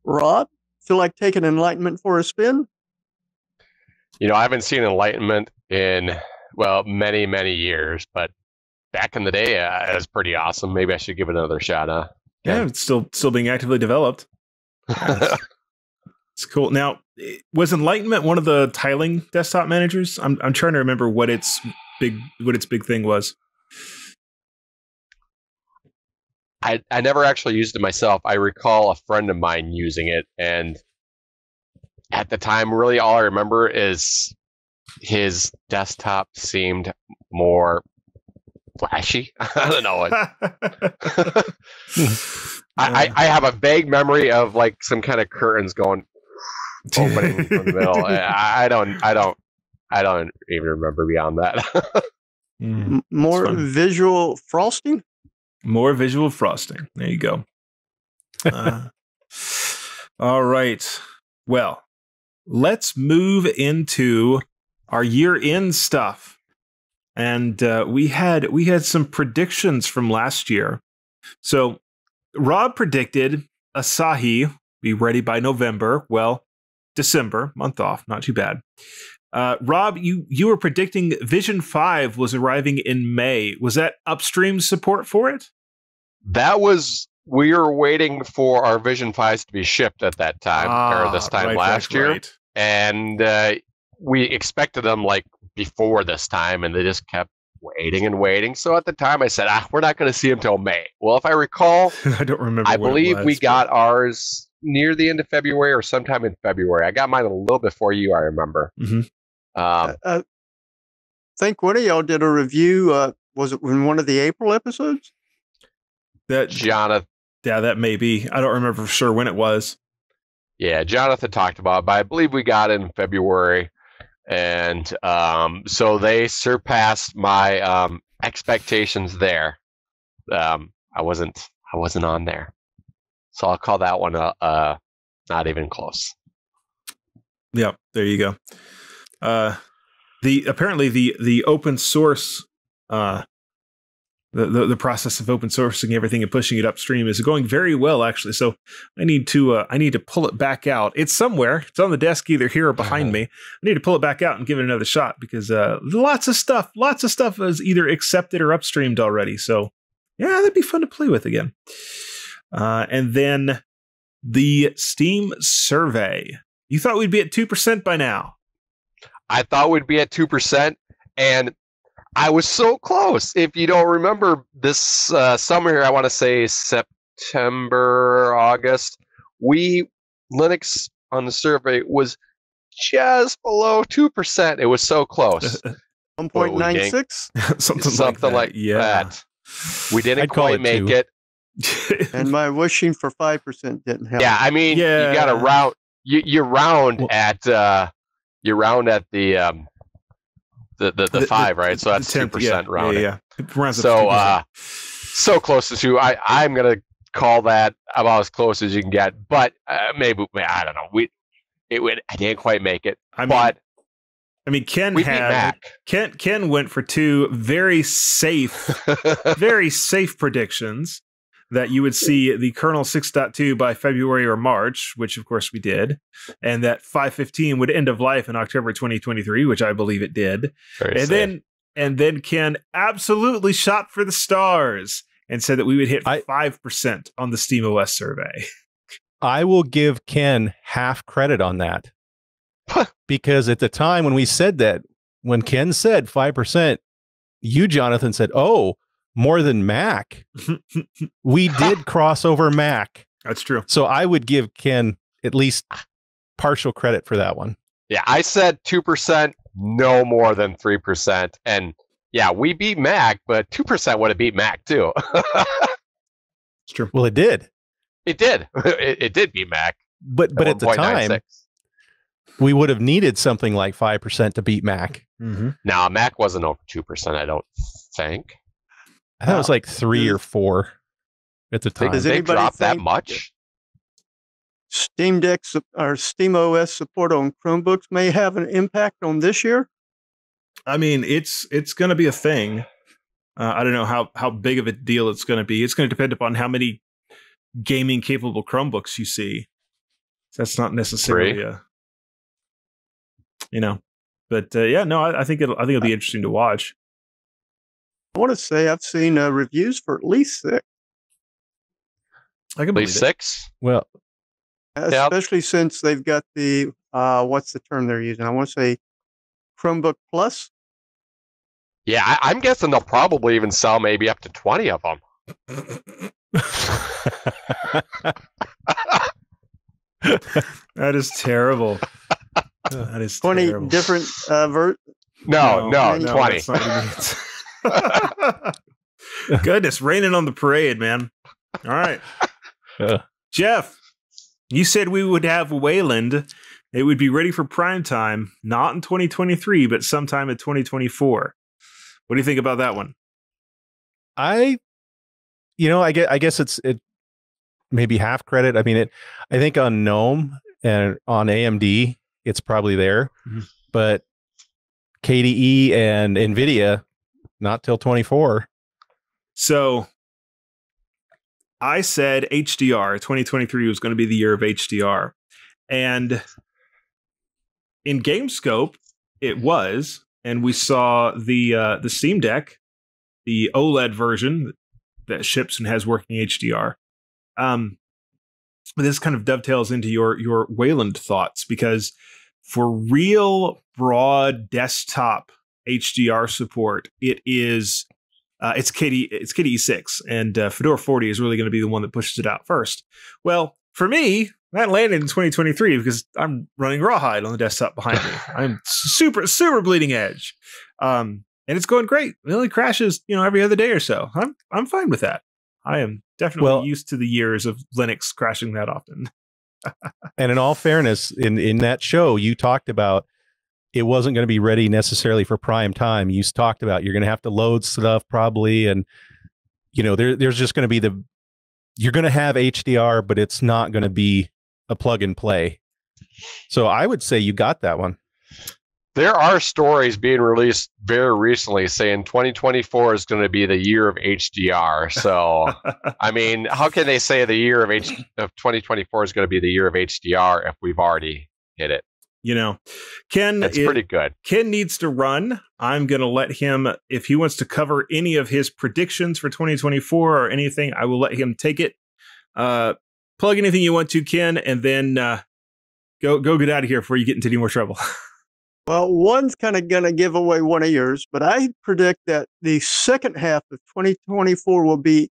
Rob, feel like taking Enlightenment for a spin? You know, I haven't seen Enlightenment in, well, many, many years, but back in the day, it was pretty awesome. Maybe I should give it another shot, huh? Yeah, it's still being actively developed. It's cool. Now, was Enlightenment one of the tiling desktop managers? I'm trying to remember what its big thing was. I never actually used it myself. I recall a friend of mine using it, and at the time, really all I remember is his desktop seemed more flashy. I don't know. I have a vague memory of like some kind of curtains going opening from the middle. I don't even remember beyond that. More visual frosting. More visual frosting. There you go. All right. Well, let's move into our year-end stuff. and we had some predictions from last year. So Rob predicted Asahi be ready by November. Well, December, month off, not too bad. Rob, you were predicting Vision 5 was arriving in May. Was that upstream support for it? That was, we were waiting for our Vision 5s to be shipped at that time, or this time last year. Right. And we expected them like before this time, and they just kept waiting and waiting. So at the time I said, we're not going to see them till May. Well, if I recall, I don't remember. I believe we got ours near the end of February or sometime in February. I got mine a little before you, I remember. Mm-hmm. I think one of y'all did a review. Was it in one of the April episodes? That Jonathan. Yeah, that may be. I don't remember for sure when it was. Yeah, Jonathan talked about it, but I believe we got it in February. And so they surpassed my expectations there. I wasn't on there, so I'll call that one not even close. Yeah, there you go. Apparently the open source the process of open sourcing everything and pushing it upstream is going very well, actually. So I need to pull it back out. It's somewhere. It's on the desk either here or behind me. I need to pull it back out and give it another shot, because lots of stuff is either accepted or upstreamed already. So yeah, that'd be fun to play with again. And then the Steam survey. You thought we'd be at 2% by now. I thought we'd be at 2%, and I was so close. If you don't remember, this summer here, I want to say September, August, Linux on the survey was just below 2%. It was so close. 1.96? Something like that. We didn't quite make it. And my wishing for 5% didn't help. Yeah, I mean, you got to round. You round at the 5, right? So that's 10%, 2% rounded. Yeah. So so close to 2. I'm gonna call that about as close as you can get. But maybe I don't know. I didn't quite make it. I mean, Ken went for 2 very safe, very safe predictions that you would see the kernel 6.2 by February or March, which of course we did, and that 5.15 would end of life in October 2023, which I believe it did. And then Ken absolutely shot for the stars and said that we would hit 5% on the SteamOS survey. I will give Ken half credit on that. Because at the time when we said that, when Ken said 5%, you, Jonathan, said, oh, more than Mac. We did cross over Mac. That's true. So I would give Ken at least partial credit for that one. Yeah, I said 2%, no more than 3%. And yeah, we beat Mac, but 2% would have beat Mac too. It's true. Well, it did. It did. It did beat Mac. But at the time, 96. We would have needed something like 5% to beat Mac. Mm-hmm. Now, Mac wasn't over 2%, I don't think. I thought it was like 3 or 4 at the time. Does anybody drop that much? Steam Deck or SteamOS support on Chromebooks may have an impact on this year. I mean, it's going to be a thing. I don't know how big of a deal it's going to be. It's going to depend upon how many gaming capable Chromebooks you see. That's not necessarily a, you know, but yeah, no, I think it'll be interesting to watch. I want to say I've seen reviews for at least 6. I can believe 6. Well, especially since they've got the what's the term they're using? I want to say Chromebook Plus. Yeah, I'm guessing they'll probably even sell maybe up to 20 of them. That is terrible. That is 20 terrible. Different no, 20. Goodness, raining on the parade, man. All right. Jeff, you said we would have Wayland. It would be ready for prime time, not in 2023, but sometime in 2024. What do you think about that one? I guess it maybe half credit. I mean, I think on GNOME and on AMD, it's probably there. Mm-hmm. But KDE and NVIDIA not till 24. So I said HDR 2023 was going to be the year of HDR, and in GameScope it was, and we saw the Steam Deck, the OLED version that ships and has working HDR. This kind of dovetails into your Wayland thoughts, because for real broad desktop HDR support, it is it's KDE 6, and Fedora 40 is really going to be the one that pushes it out first. Well, for me, that landed in 2023 because I'm running Rawhide on the desktop behind me. I'm super bleeding edge, and it's going great. It only crashes, you know, every other day or so. I'm fine with that. I am definitely used to the years of Linux crashing that often. And in all fairness, in that show, you talked about it wasn't going to be ready necessarily for prime time. You talked about you're going to have to load stuff probably, and you know there's just going to be you're going to have HDR, but it's not going to be a plug and play. So I would say you got that one. There are stories being released very recently saying 2024 is going to be the year of HDR. So, I mean, how can they say the year of 2024 is going to be the year of HDR if we've already hit it? You know, that's pretty good. Ken needs to run. I'm going to let him, if he wants to cover any of his predictions for 2024 or anything, I will let him take it. Plug anything you want to, Ken, and then go get out of here before you get into any more trouble. Well, one's kind of going to give away one of yours, but I predict that the second half of 2024 will be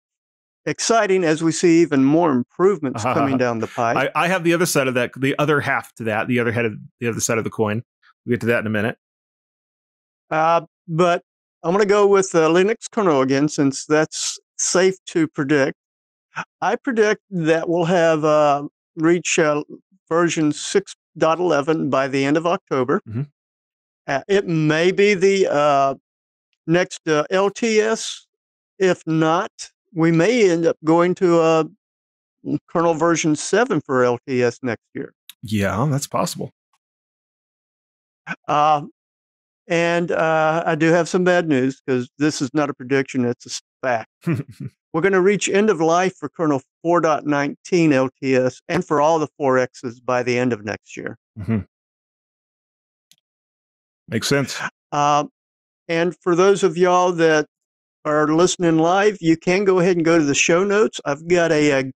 exciting as we see even more improvements coming down the pipe. I have the other side of that, the other half to that, the other side of the coin. We'll get to that in a minute. But I'm going to go with the Linux kernel again, since that's safe to predict. I predict that we'll have reach version 6.11 by the end of October. Mm-hmm. It may be the next LTS. If not, we may end up going to kernel version 7 for LTS next year. Yeah, that's possible. And I do have some bad news, because this is not a prediction, it's a fact. We're going to reach end of life for kernel 4.19 LTS and for all the 4Xs by the end of next year. Mm-hmm. Makes sense. And for those of y'all that are listening live, you can go ahead and go to the show notes. I've got a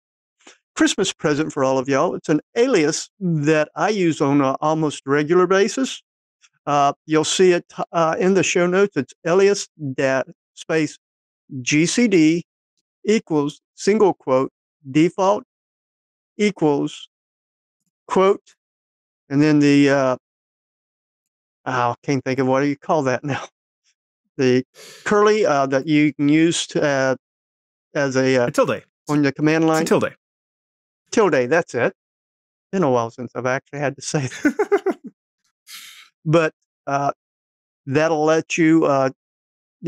Christmas present for all of y'all. It's an alias that I use on an almost regular basis. You'll see it in the show notes. It's alias space GCD equals single quote default equals quote, and then the I can't think of what do you call that now. The curly that you can use to, as a tilde on the command line. It's a tilde. Tilde. That's it. Been a while since I've actually had to say that. But that'll let you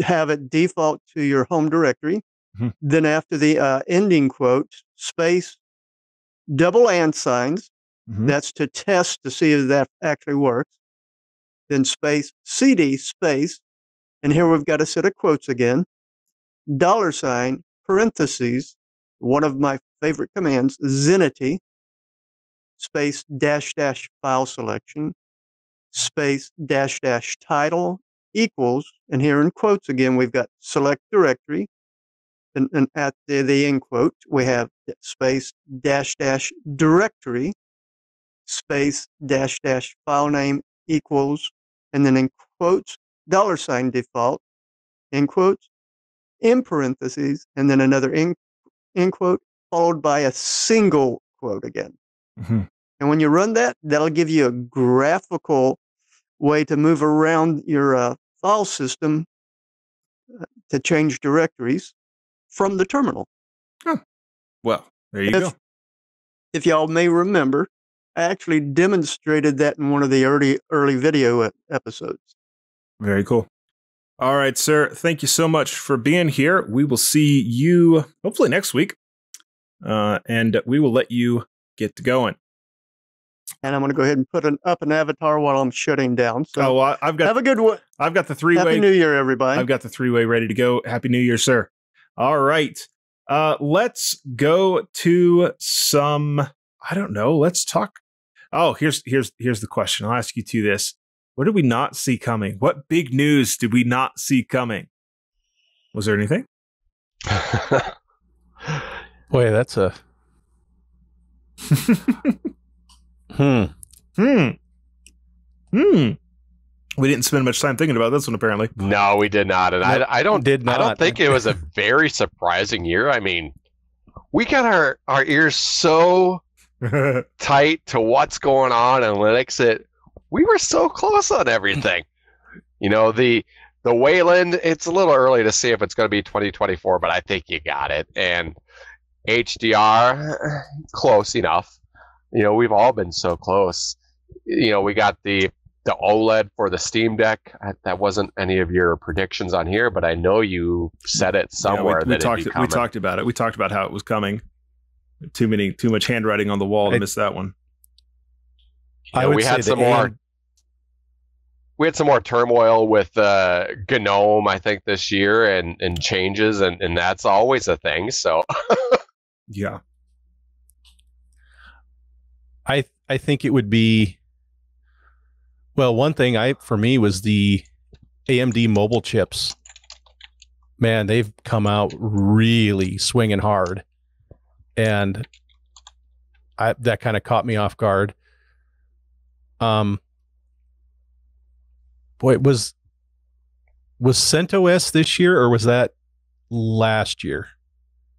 have it default to your home directory. Mm-hmm. Then after the ending quote, space, double and signs. Mm-hmm. That's to test to see if that actually works. Then space, CD, space. And here we've got a set of quotes again. Dollar sign, parentheses, one of my favorite commands, Xenity, space, dash, dash, file selection, space, dash, dash, title, equals, and here in quotes again, we've got select directory, and at the end quote, we have space, dash, dash, directory, space, dash, dash, file name, equals, and then in quotes, dollar sign default, end quotes, in parentheses, and then another end quote, followed by a single quote again. Mm-hmm. And when you run that, that'll give you a graphical way to move around your file system to change directories from the terminal. Huh. Well, there you go. If y'all may remember, I actually demonstrated that in one of the early video episodes. Very cool. All right, sir. Thank you so much for being here. We will see you hopefully next week, and we will let you get to going. And I'm going to go ahead and put up an avatar while I'm shutting down. So I've got the three-way. Happy New Year, everybody. I've got the three-way ready to go. Happy New Year, sir. All right. Let's go to some, I don't know. Let's talk. Oh, here's the question. I'll ask you to this. What did we not see coming? What big news did we not see coming? Was there anything? Boy, that's a... We didn't spend much time thinking about this one, apparently. No, we did not, and nope, I don't think it was a very surprising year. I mean, we got our ears so tight to what's going on in Linux that we were so close on everything. You know, the Wayland. It's a little early to see if it's going to be 2024, but I think you got it. And HDR, close enough. You know, we've all been so close. You know, we got the OLED for the Steam Deck. That wasn't any of your predictions on here, but I know you said it somewhere. Yeah, we talked about it. We talked about how it was coming. Too much handwriting on the wall to miss that one. You know, we had some more turmoil with GNOME, I think, this year, and changes, and that's always a thing. So, yeah. I think it would be, well, one thing for me was the AMD mobile chips. Man, they've come out really swinging hard, and that kind of caught me off guard. Boy, it was CentOS this year, or was that last year?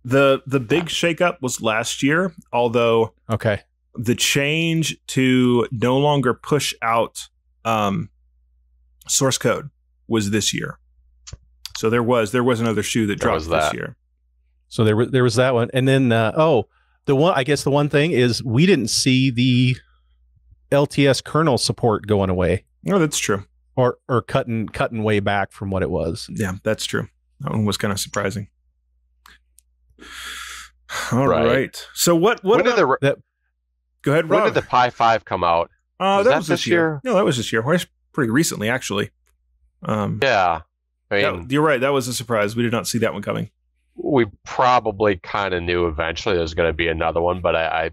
The big shakeup was last year, although okay. The change to no longer push out source code was this year. So there was another shoe that dropped this year. So there was that one, and then the one thing is we didn't see the LTS kernel support going away. No, that's true. Or cutting way back from what it was. Yeah, that's true. That one was kind of surprising. All right. So what about that? Go ahead, Rob. When did the Pi 5 come out? Was that this year? No, that was this year. Well, pretty recently, actually. Yeah. I mean, you're right. That was a surprise. We did not see that one coming. We probably kind of knew eventually there's going to be another one, but I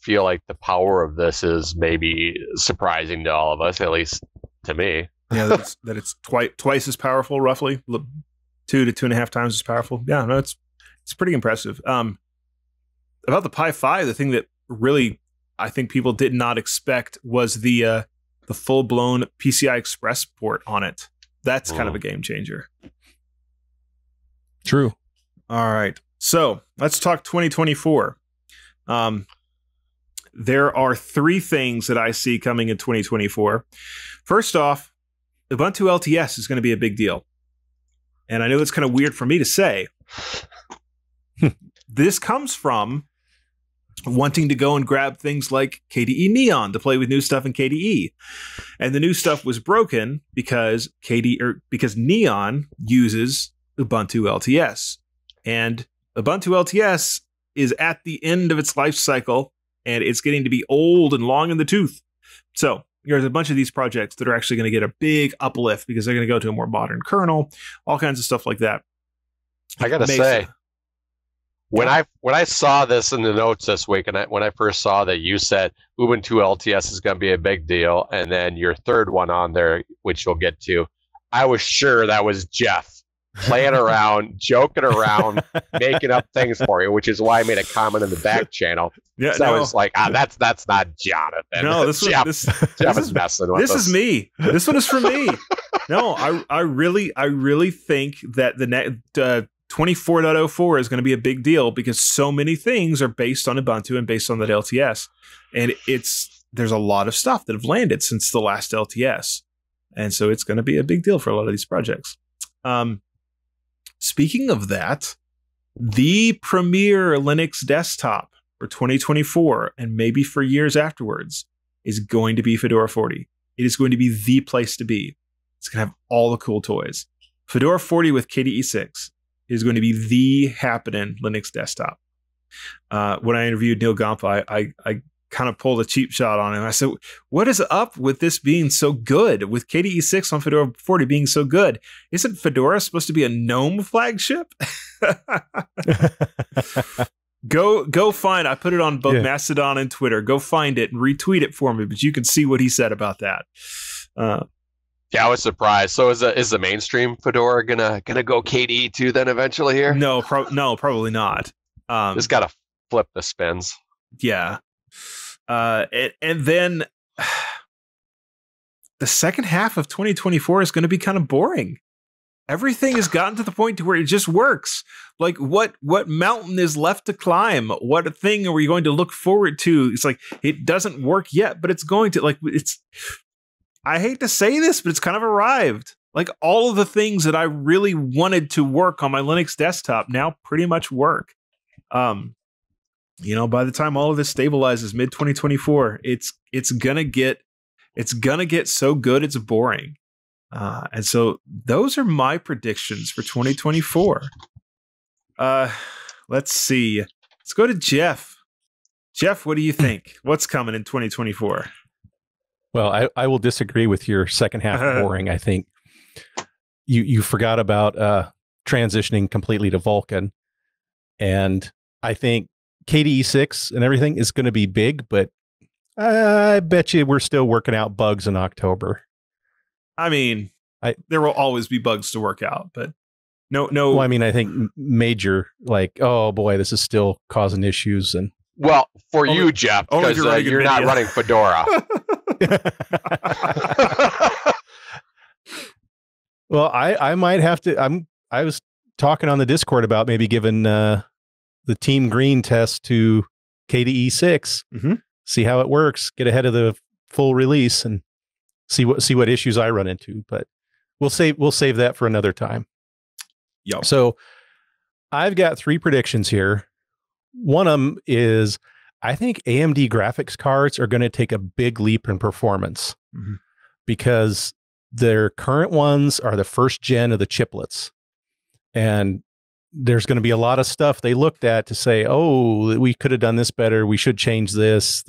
feel like the power of this is maybe surprising to all of us, at least to me. Yeah, that it's twice as powerful, roughly 2 to 2.5 times as powerful. Yeah, no, it's pretty impressive. About the Pi 5, the thing that really I think people did not expect was the full blown PCI Express port on it. That's kind of a game changer. True. All right. So let's talk 2024. There are three things that I see coming in 2024. First off, Ubuntu LTS is going to be a big deal. And I know it's kind of weird for me to say. This comes from wanting to go and grab things like KDE Neon to play with new stuff in KDE. And the new stuff was broken because because Neon uses Ubuntu LTS. And Ubuntu LTS is at the end of its life cycle, and it's getting to be old and long in the tooth. So there's a bunch of these projects that are actually going to get a big uplift because they're going to go to a more modern kernel, all kinds of stuff like that. I got to say, when I saw this in the notes this week, and when I first saw that you said Ubuntu LTS is going to be a big deal, and then your third one on there, which we'll get to, I was sure that was Jeff playing around, joking around, making up things for you, which is why I made a comment in the back channel. Yeah, so I was like, that's not Jonathan. No, Jeff is messing with us. This is me. This one is for me. No, I really think that the next 24.04 is going to be a big deal because so many things are based on Ubuntu and based on that LTS, and there's a lot of stuff that have landed since the last LTS, and so it's going to be a big deal for a lot of these projects. Speaking of that, the premier Linux desktop for 2024 and maybe for years afterwards is going to be Fedora 40. It is going to be the place to be. It's going to have all the cool toys. Fedora 40 with KDE 6 is going to be the happening Linux desktop. When I interviewed Neil Gompa, I kind of pulled a cheap shot on him. I said, what is up with this being so good, with KDE 6 on Fedora 40 being so good? Isn't Fedora supposed to be a GNOME flagship? Go find, I put it on both Mastodon and Twitter. Go find it and retweet it for me, but you can see what he said about that. Yeah, I was surprised. So is the mainstream Fedora gonna go KDE 2 then eventually here? No, probably not. Just gotta flip the spins. Yeah. And then the second half of 2024 is going to be kind of boring. Everything has gotten to the point to where it just works. Like what mountain is left to climb? What thing are we going to look forward to? It's like, it doesn't work yet, but it's going to, like, it's, I hate to say this, but it's kind of arrived. Like all of the things that I really wanted to work on my Linux desktop now pretty much work. You know, by the time all of this stabilizes mid 2024, it's gonna get so good it's boring. And so those are my predictions for 2024. Let's see. Let's go to Jeff. Jeff, what do you think? What's coming in 2024? Well, I will disagree with your second half boring. I think you forgot about transitioning completely to Vulkan, and I think KDE 6 and everything is going to be big, but I bet you we're still working out bugs in October. I mean, there will always be bugs to work out, but no. Well, I mean, I think major, like, oh boy, this is still causing issues. And well, for only, you, Jeff, because you're not running Fedora. Well, I might have to. I was talking on the Discord about maybe giving the Team Green test to KDE 6, see how it works, get ahead of the full release and see what issues I run into, but we'll save that for another time. Yep. So I've got three predictions here. One of them is I think AMD graphics cards are going to take a big leap in performance because their current ones are the first gen of the chiplets, and there's going to be a lot of stuff they looked at to say, oh, we could have done this better. We should change this.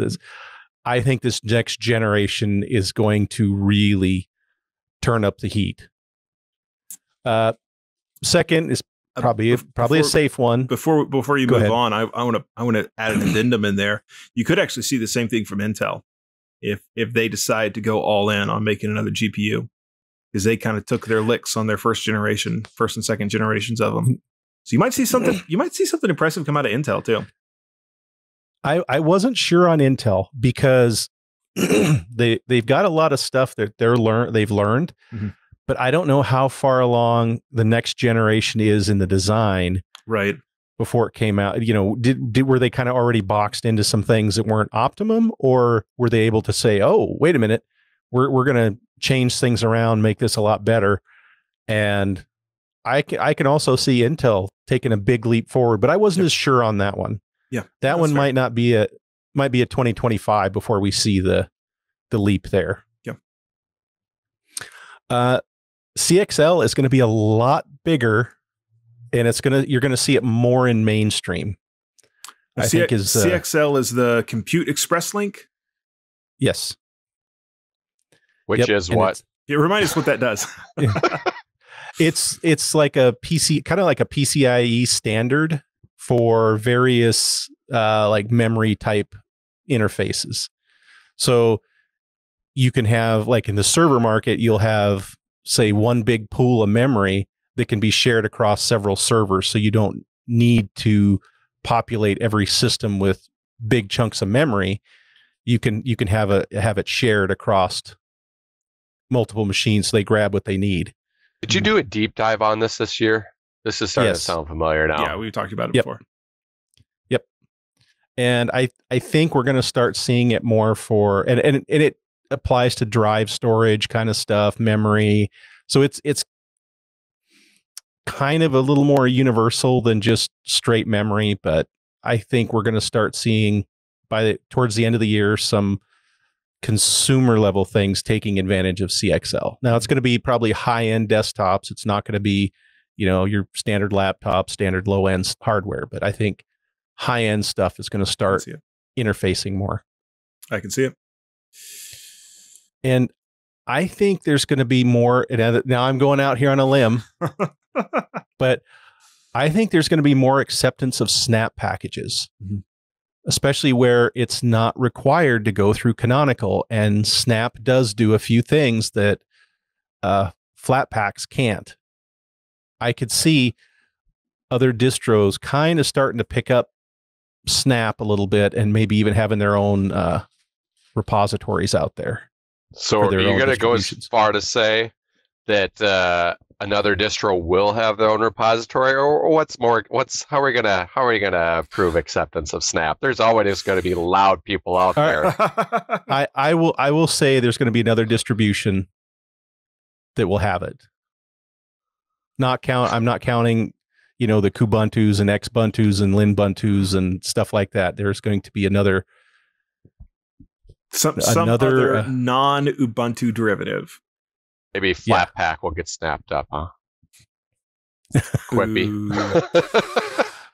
I think this next generation is going to really turn up the heat. Second is probably a safe one. Before you move on, I want to add an addendum in there. You could actually see the same thing from Intel if they decide to go all in on making another GPU, because they kind of took their licks on their first and second generations of them. So you might see something. You might see something impressive come out of Intel too. I wasn't sure on Intel because they've got a lot of stuff that they've learned, but I don't know how far along the next generation is in the design. Right before it came out, you know, were they kind of already boxed into some things that weren't optimum, or were they able to say, oh, wait a minute, we're going to change things around, make this a lot better, and I can also see Intel taking a big leap forward, but I wasn't as sure on that one. Yeah, that one might not be might be a 2025 before we see the leap there. Yeah. CXL is going to be a lot bigger, and you're going to see it more in mainstream. CXL is the Compute Express Link. Yes. Which is what? Yeah, remind us what that does. It's like a PC, kind of like a PCIe standard for various like memory type interfaces. So you can have, like in the server market, you'll have, say, one big pool of memory that can be shared across several servers. So you don't need to populate every system with big chunks of memory. You can have it shared across multiple machines, so they grab what they need. Did you do a deep dive on this year? This is starting to sound familiar now. Yeah, we've talked about it before. Yep. And I think we're going to start seeing it more for, and it applies to drive storage kind of stuff, memory. So it's kind of a little more universal than just straight memory, but I think we're going to start seeing towards the end of the year some consumer level things taking advantage of CXL. Now it's going to be probably high end desktops. It's not going to be, you know, your standard laptop, standard low end hardware, but I think high end stuff is going to start interfacing more. I can see it. And I think there's going to be more. Now I'm going out here on a limb, but I think there's going to be more acceptance of snap packages, mm-hmm. especially where it's not required to go through canonical, and snap does do a few things that flat packs can't. I could see other distros kind of starting to pick up snap a little bit and maybe even having their own repositories out there. So are you going to go as far to say that another distro will have their own repository, or what's more? How are we gonna prove acceptance of Snap? There's always going to be loud people out there. I will say there's going to be another distribution that will have it. I'm not counting, you know, the Kubuntus and Xbuntus and Linbuntus and stuff like that. There's going to be another. Some other non-Ubuntu derivative. Maybe Flatpak will get snapped up, huh? Quippy.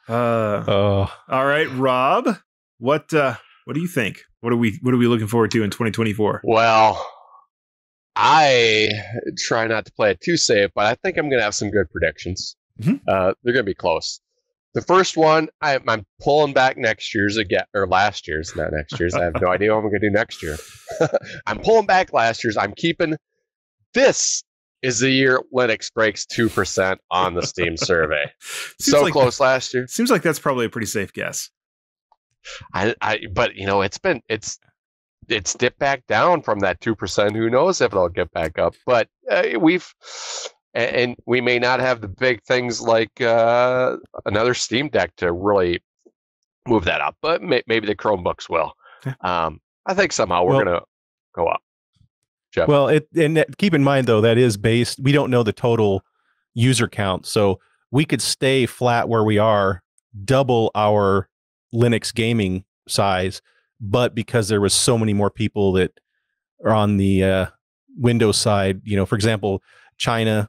All right, Rob. What do you think? What are we looking forward to in 2024? Well, I try not to play it too safe, but I think I'm going to have some good predictions. Mm-hmm. They're going to be close. The first one, I'm pulling back next year's again, or last year's, not next year's. I have no idea what I'm going to do next year. I'm pulling back last year's. I'm keeping this is the year Linux breaks 2% on the Steam survey. So like, close last year. Seems like that's probably a pretty safe guess. But you know, it's dipped back down from that 2%. Who knows if it'll get back up? But And we may not have the big things like another Steam Deck to really move that up, but maybe the Chromebooks will. I think somehow we're going to go up. Jeff. Well, and keep in mind, though, that is based. We don't know the total user count, so we could stay flat where we are, double our Linux gaming size, but because there was so many more people that are on the Windows side, you know, for example, China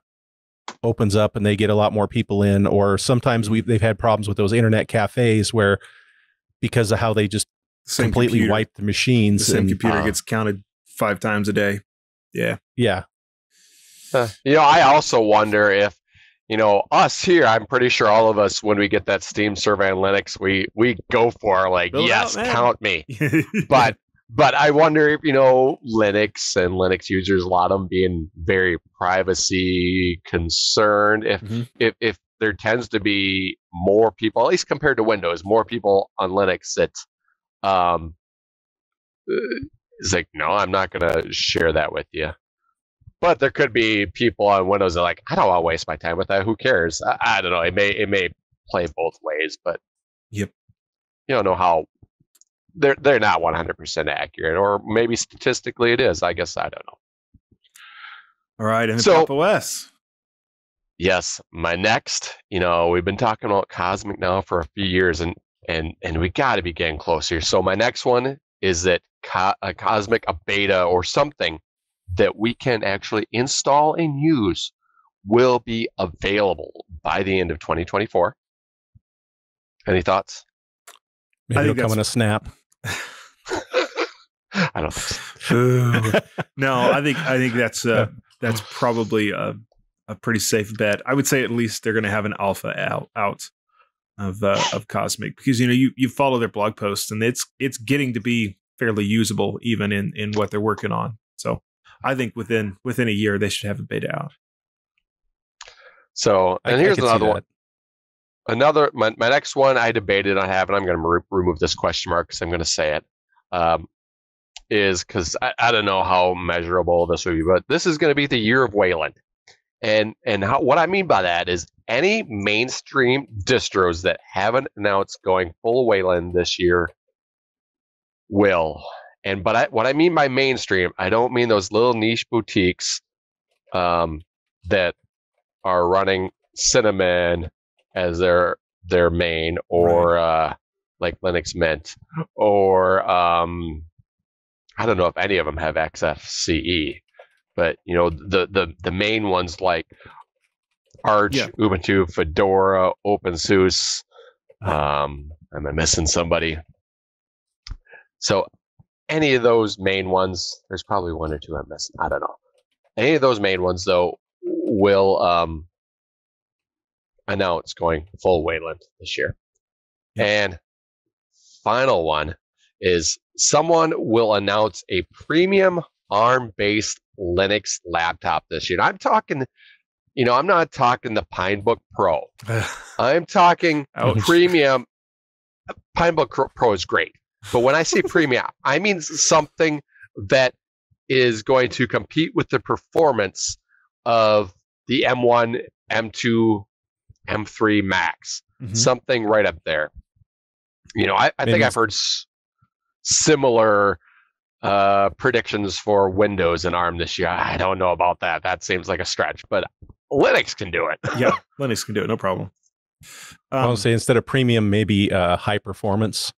opens up and they get a lot more people in, or sometimes they've had problems with those internet cafes where, because of how they just completely wipe the machines, the same computer gets counted 5 times a day. Yeah. You know, I also wonder if, you know, us here, I'm pretty sure all of us, when we get that Steam survey on Linux, we go for like, yes, count me. But I wonder if, you know, Linux users, a lot of them being very privacy concerned, if there tends to be more people, at least compared to Windows, more people on Linux that is like, no, I'm not going to share that with you. But there could be people on Windows that are like, I don't want to waste my time with that. Who cares? I don't know. It may play both ways, but you don't know how. They're not 100% accurate, or maybe statistically it is. I guess I don't know. All right, and so, PipeOS. Yes, my next. You know, we've been talking about Cosmic now for a few years, and we got to be getting closer. So my next one is that Cosmic, a beta or something that we can actually install and use, will be available by the end of 2024. Any thoughts? Maybe it'll come in a snap. I don't think so. No, I think that's probably a pretty safe bet. I would say at least they're going to have an alpha out of Cosmic, because you know you follow their blog posts and it's getting to be fairly usable even in what they're working on. So I think within a year they should have a beta out. So and here's another one. My next one I debated on having, I'm going to remove this question mark because I'm going to say it, is because I don't know how measurable this would be, but this is going to be the year of Wayland. And what I mean by that is any mainstream distros that haven't announced going full Wayland this year will. But what I mean by mainstream, I don't mean those little niche boutiques that are running Cinnamon as their main, or like Linux Mint, or I don't know if any of them have XFCE, but you know the main ones like Arch, Ubuntu, Fedora, OpenSUSE. Am I missing somebody? So any of those main ones, there's probably one or two I'm missing, I don't know. Any of those main ones, though, will announce going full Wayland this year. Yeah. And final one is someone will announce a premium ARM-based Linux laptop this year. And I'm talking, you know, I'm not talking the Pinebook Pro. I'm talking premium. Pinebook Pro is great. But when I say premium, I mean something that is going to compete with the performance of the M1, M2, M3 Max. Mm-hmm. Something right up there. You know, I think I've heard similar predictions for Windows and ARM this year. I don't know about that. That seems like a stretch, but Linux can do it. Yeah, Linux can do it. No problem. I'll say instead of premium, maybe high performance.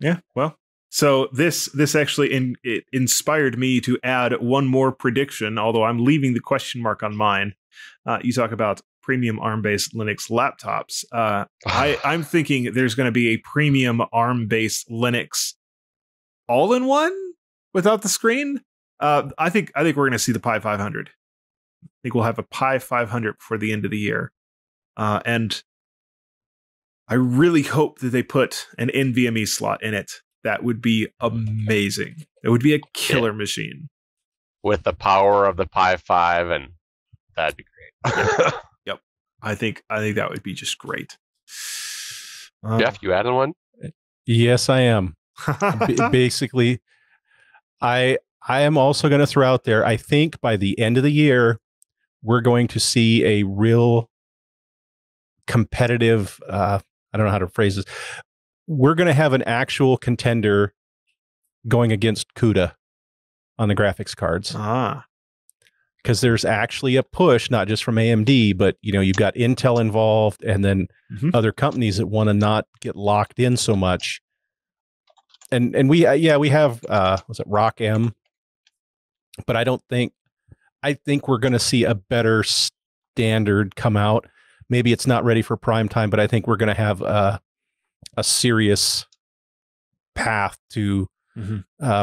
Yeah, well, so this actually it inspired me to add one more prediction, although I'm leaving the question mark on mine. You talk about premium ARM-based Linux laptops. I'm thinking there's going to be a premium ARM-based Linux all-in-one without the screen. I think we're going to see the Pi 500. I think we'll have a Pi 500 before the end of the year. And I really hope that they put an NVMe slot in it. That would be amazing. It would be a killer machine. With the power of the Pi 5, and that'd be great. Yep. Yep. I think that would be just great. Jeff, you added one? Yes, I am. Basically, I am also going to throw out there, I think by the end of the year, we're going to see a real competitive, I don't know how to phrase this. We're going to have an actual contender going against CUDA on the graphics cards. Ah. Because there's actually a push, not just from AMD, but you know, you've got Intel involved, and then other companies that want to not get locked in so much. And we have was it Rock M? But I think we're going to see a better standard come out. Maybe it's not ready for prime time, but I think we're going to have a serious path to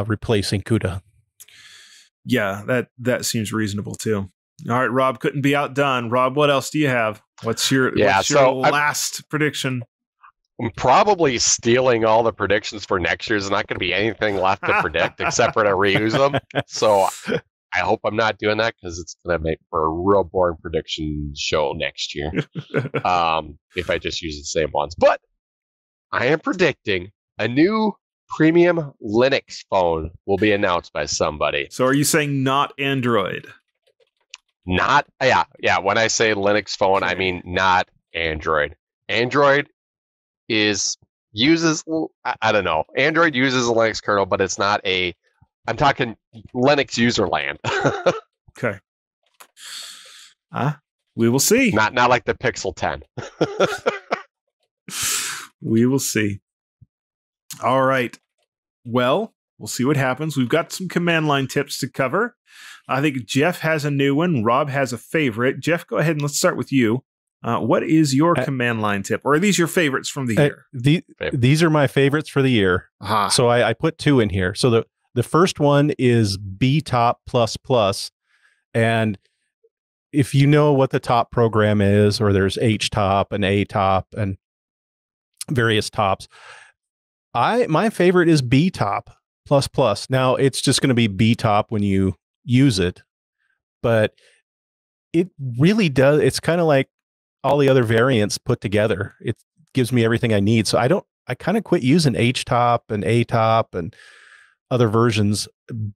replacing CUDA. Yeah, that seems reasonable too. All right, Rob, couldn't be outdone. Rob, what else do you have? What's your last prediction? I'm probably stealing all the predictions for next year. There's not going to be anything left to predict except for to reuse them. So I hope I'm not doing that, because it's going to make for a real boring prediction show next year if I just use the same ones. But I am predicting a new premium Linux phone will be announced by somebody. So are you saying not Android? Not, yeah. When I say Linux phone, I mean not Android. Android uses, I don't know. Android uses a Linux kernel, but it's not a, I'm talking Linux user land. Okay. We will see. Not like the Pixel 10. We will see. All right. Well, we'll see what happens. We've got some command line tips to cover. I think Jeff has a new one. Rob has a favorite. Jeff, go ahead and let's start with you. What is your command line tip? Or are these your favorites from the year? These are my favorites for the year. Uh-huh. So I put two in here. So the first one is Btop++. And if you know what the top program is, or there's HTOP and ATOP and various tops, my favorite is Btop++. Now it's just going to be Btop when you use it, but it really does. It's kind of like all the other variants put together. It gives me everything I need. So I kind of quit using HTOP and ATOP and other versions.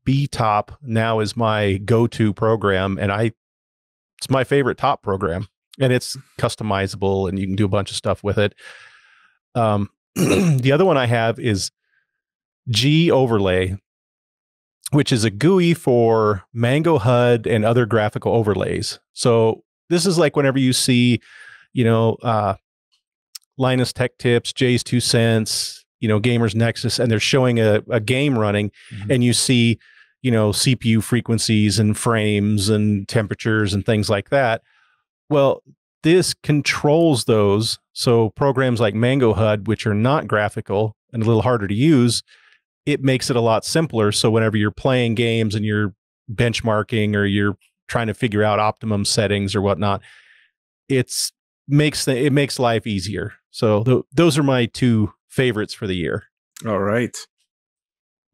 Btop now is my go-to program, and it's my favorite top program, and it's customizable and you can do a bunch of stuff with it. The other one I have is G-Overlay, which is a GUI for Mango HUD and other graphical overlays. So this is like whenever you see, you know, Linus Tech Tips, Jay's 2 cents, you know, Gamers Nexus, and they're showing a game running, and you see, you know, CPU frequencies and frames and temperatures and things like that. Well, this controls those. So programs like Mango HUD, which are not graphical, and a little harder to use, it makes it a lot simpler. So whenever you're playing games and you're benchmarking or you're trying to figure out optimum settings or whatnot, it makes life easier. So those are my two favorites for the year. All right.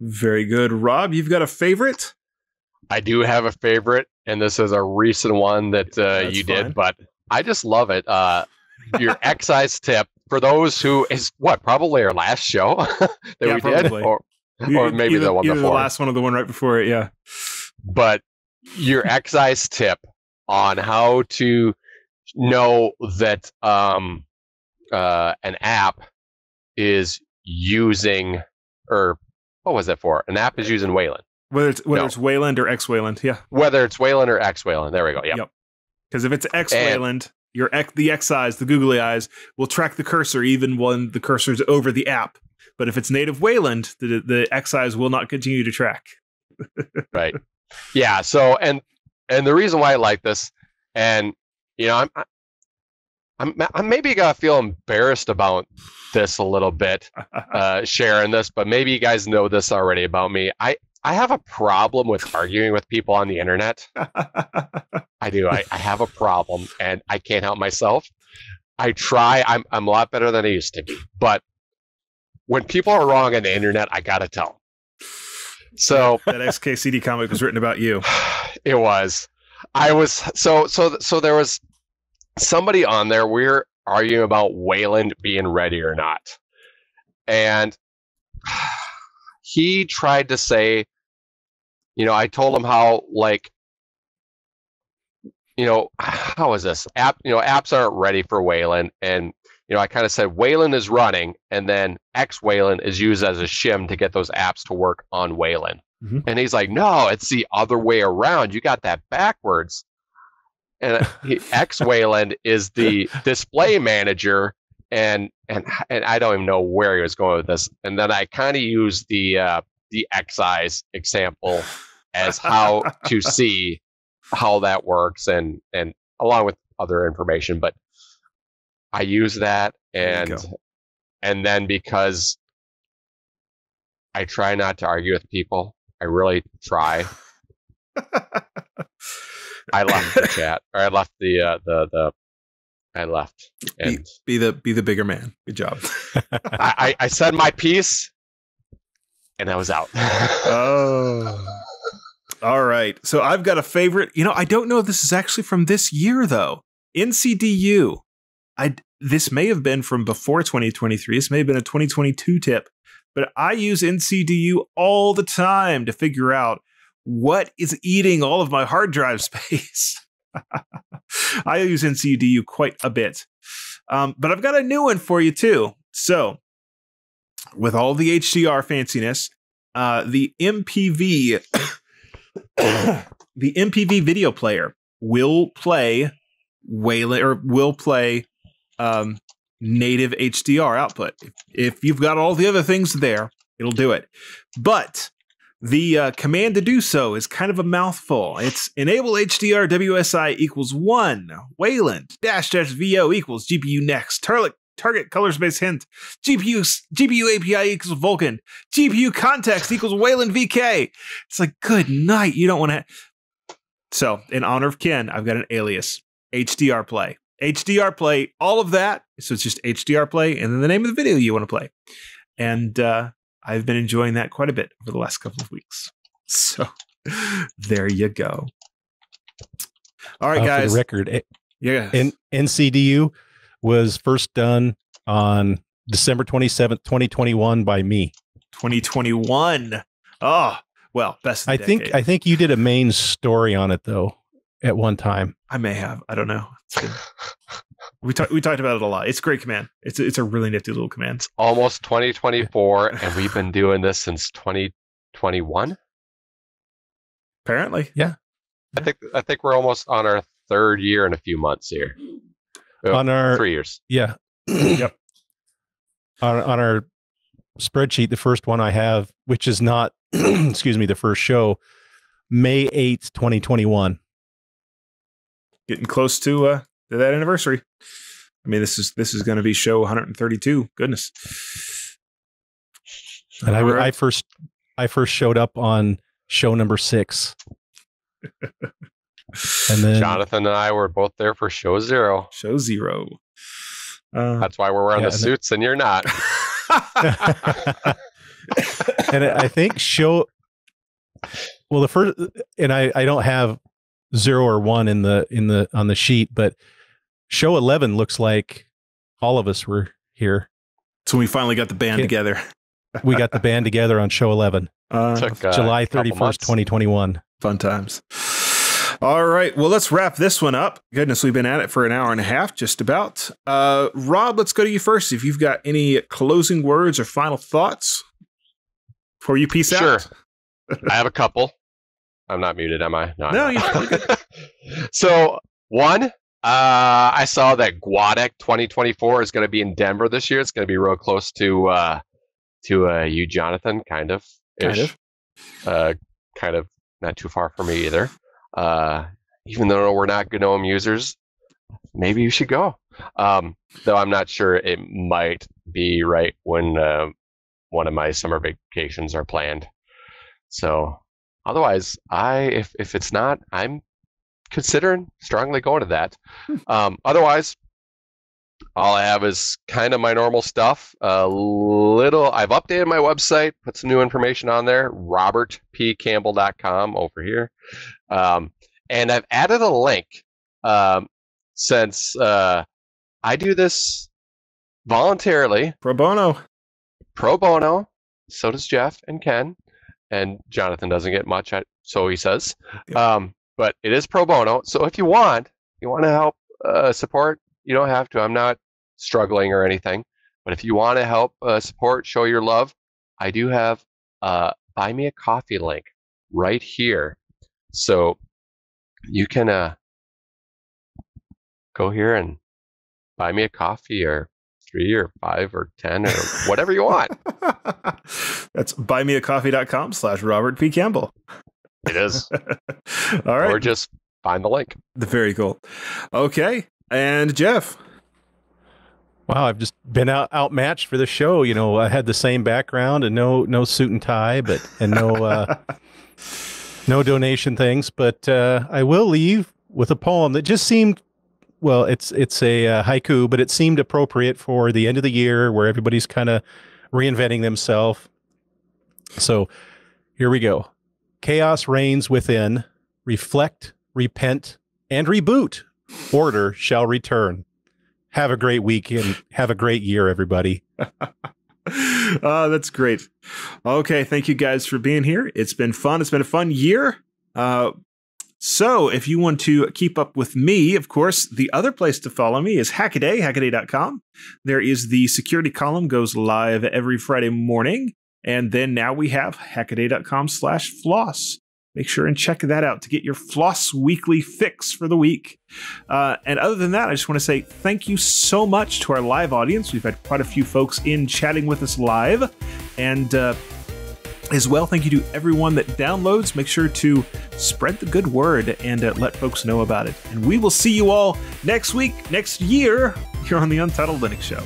Very good. Rob, you've got a favorite? I do have a favorite, and this is a recent one that you fine. Did, but I just love it. Your excise tip for those who is what probably our last show that we probably did, or maybe either, the one before. The last one or the one right before it, yeah. But your excise tip on how to know that an app is using, or what was that for? An app is using Wayland. Whether it's Wayland or X Wayland, yeah. Whether it's Wayland or X Wayland, there we go. Yep. Because if it's X Wayland, your the X eyes, the googly eyes, will track the cursor even when the cursor's over the app. But if it's native Wayland, the X eyes will not continue to track. Right. Yeah. So and the reason why I like this, and you know, I'm maybe gonna feel embarrassed about this a little bit, sharing this, but maybe you guys know this already about me. I have a problem with arguing with people on the internet. I do. I have a problem, and I can't help myself. I try. I'm a lot better than I used to be, but when people are wrong on the internet, I gotta tell. So that XKCD comic was written about you. It was. I was so there was somebody on there. We were arguing about Wayland being ready or not, and he tried to say, you know, I told him how, like, you know, how is this app? You know, apps aren't ready for Wayland. And, you know, I kind of said Wayland is running, and then X Wayland is used as a shim to get those apps to work on Wayland. Mm-hmm. And he's like, no, it's the other way around. You got that backwards. And X Wayland is the display manager. And I don't even know where he was going with this. And then I kind of used the excise example as how to see how that works, and along with other information. But I use that, and then because I try not to argue with people, I really try. I left the chat, or I left the I left. And be the bigger man. Good job. I said my piece, and I was out. Oh, all right. So I've got a favorite. You know, I don't know if this is actually from this year though. NCDU. This may have been from before 2023. This may have been a 2022 tip, but I use NCDU all the time to figure out what is eating all of my hard drive space. I use NCDU quite a bit, but I've got a new one for you too. So with all the HDR fanciness, the MPV, the MPV video player will play Wayland, or will play native HDR output. If you've got all the other things there, it'll do it. But the command to do so is kind of a mouthful. It's enable HDR WSI equals 1, Wayland -- VO equals GPU next, target color space hint, GPU API equals Vulkan, GPU context equals Wayland VK. It's like, good night. You don't want to. So in honor of Ken, I've got an alias, HDR play. HDR play, all of that. So it's just HDR play, and then the name of the video you want to play. And I've been enjoying that quite a bit over the last couple of weeks. So there you go. All right, guys. For the record, NCDU was first done on December 27th, 2021 by me. 2021. Oh, well, best of the decade. I think you did a main story on it though at one time. I may have. I don't know. We talked about it a lot. It's a great command. It's a really nifty little command. It's almost 2024, and we've been doing this since 2021. Apparently, yeah. I think we're almost on our third year in a few months here. Oh, on our 3 years, yeah. Yep. On our spreadsheet, the first one I have, which is not, excuse me, the first show, May 8th, 2021. Getting close to that anniversary. I mean, this is going to be show 132. Goodness. And I first showed up on show number 6. And then Jonathan and I were both there for show 0. Show 0. That's why we're wearing the suits and you're not. And I think I don't have 0 or 1 on the sheet, but show 11 looks like all of us were here. So we finally got the band together. We got the band together on show 11, July 31st, 2021. Fun times. All right. Well, let's wrap this one up. Goodness, we've been at it for an hour and a half, just about. Rob, let's go to you first. If you've got any closing words or final thoughts before you peace out. Sure. I have a couple. I'm not muted, am I? No, you're not. So, one, I saw that GuadEC 2024 is going to be in Denver this year. It's going to be real close to you, Jonathan, kind of not too far from me either. Even though we're not GNOME users, maybe you should go. Though I'm not sure, it might be right when one of my summer vacations are planned. So, otherwise, if it's not, I'm considering strongly going to that. Otherwise, all I have is kind of my normal stuff. I've updated my website, put some new information on there, robertpcampbell.com over here. And I've added a link since I do this voluntarily. Pro bono. So does Jeff and Ken. And Jonathan doesn't get much, so he says. Yep. But it is pro bono. So if you want to help support, you don't have to. I'm not struggling or anything. But if you want to help support, show your love, I do have Buy Me a Coffee link right here. So you can go here and buy me a coffee or 3 or 5 or 10 or whatever you want. That's buymeacoffee.com/Robert P. Campbell. It is. All right. Or just find the link. Very cool. Okay. And Jeff. Wow, I've just been outmatched for the show. You know, I had the same background and no suit and tie, but no donation things. But I will leave with a poem that just seemed, well, it's a haiku, but it seemed appropriate for the end of the year where everybody's kind of reinventing themselves. So here we go. Chaos reigns within. Reflect, repent, and reboot. Order shall return. Have a great weekend. Have a great year, everybody. That's great. Okay. Thank you guys for being here. It's been fun. It's been a fun year. So if you want to keep up with me, of course, the other place to follow me is Hackaday, hackaday.com. There is the security column goes live every Friday morning. And then now we have hackaday.com/floss. Make sure and check that out to get your Floss weekly fix for the week. And other than that, I just want to say thank you so much to our live audience. We've had quite a few folks in chatting with us live. And as well, thank you to everyone that downloads. Make sure to spread the good word and let folks know about it. And we will see you all next week, next year, here on the Untitled Linux Show.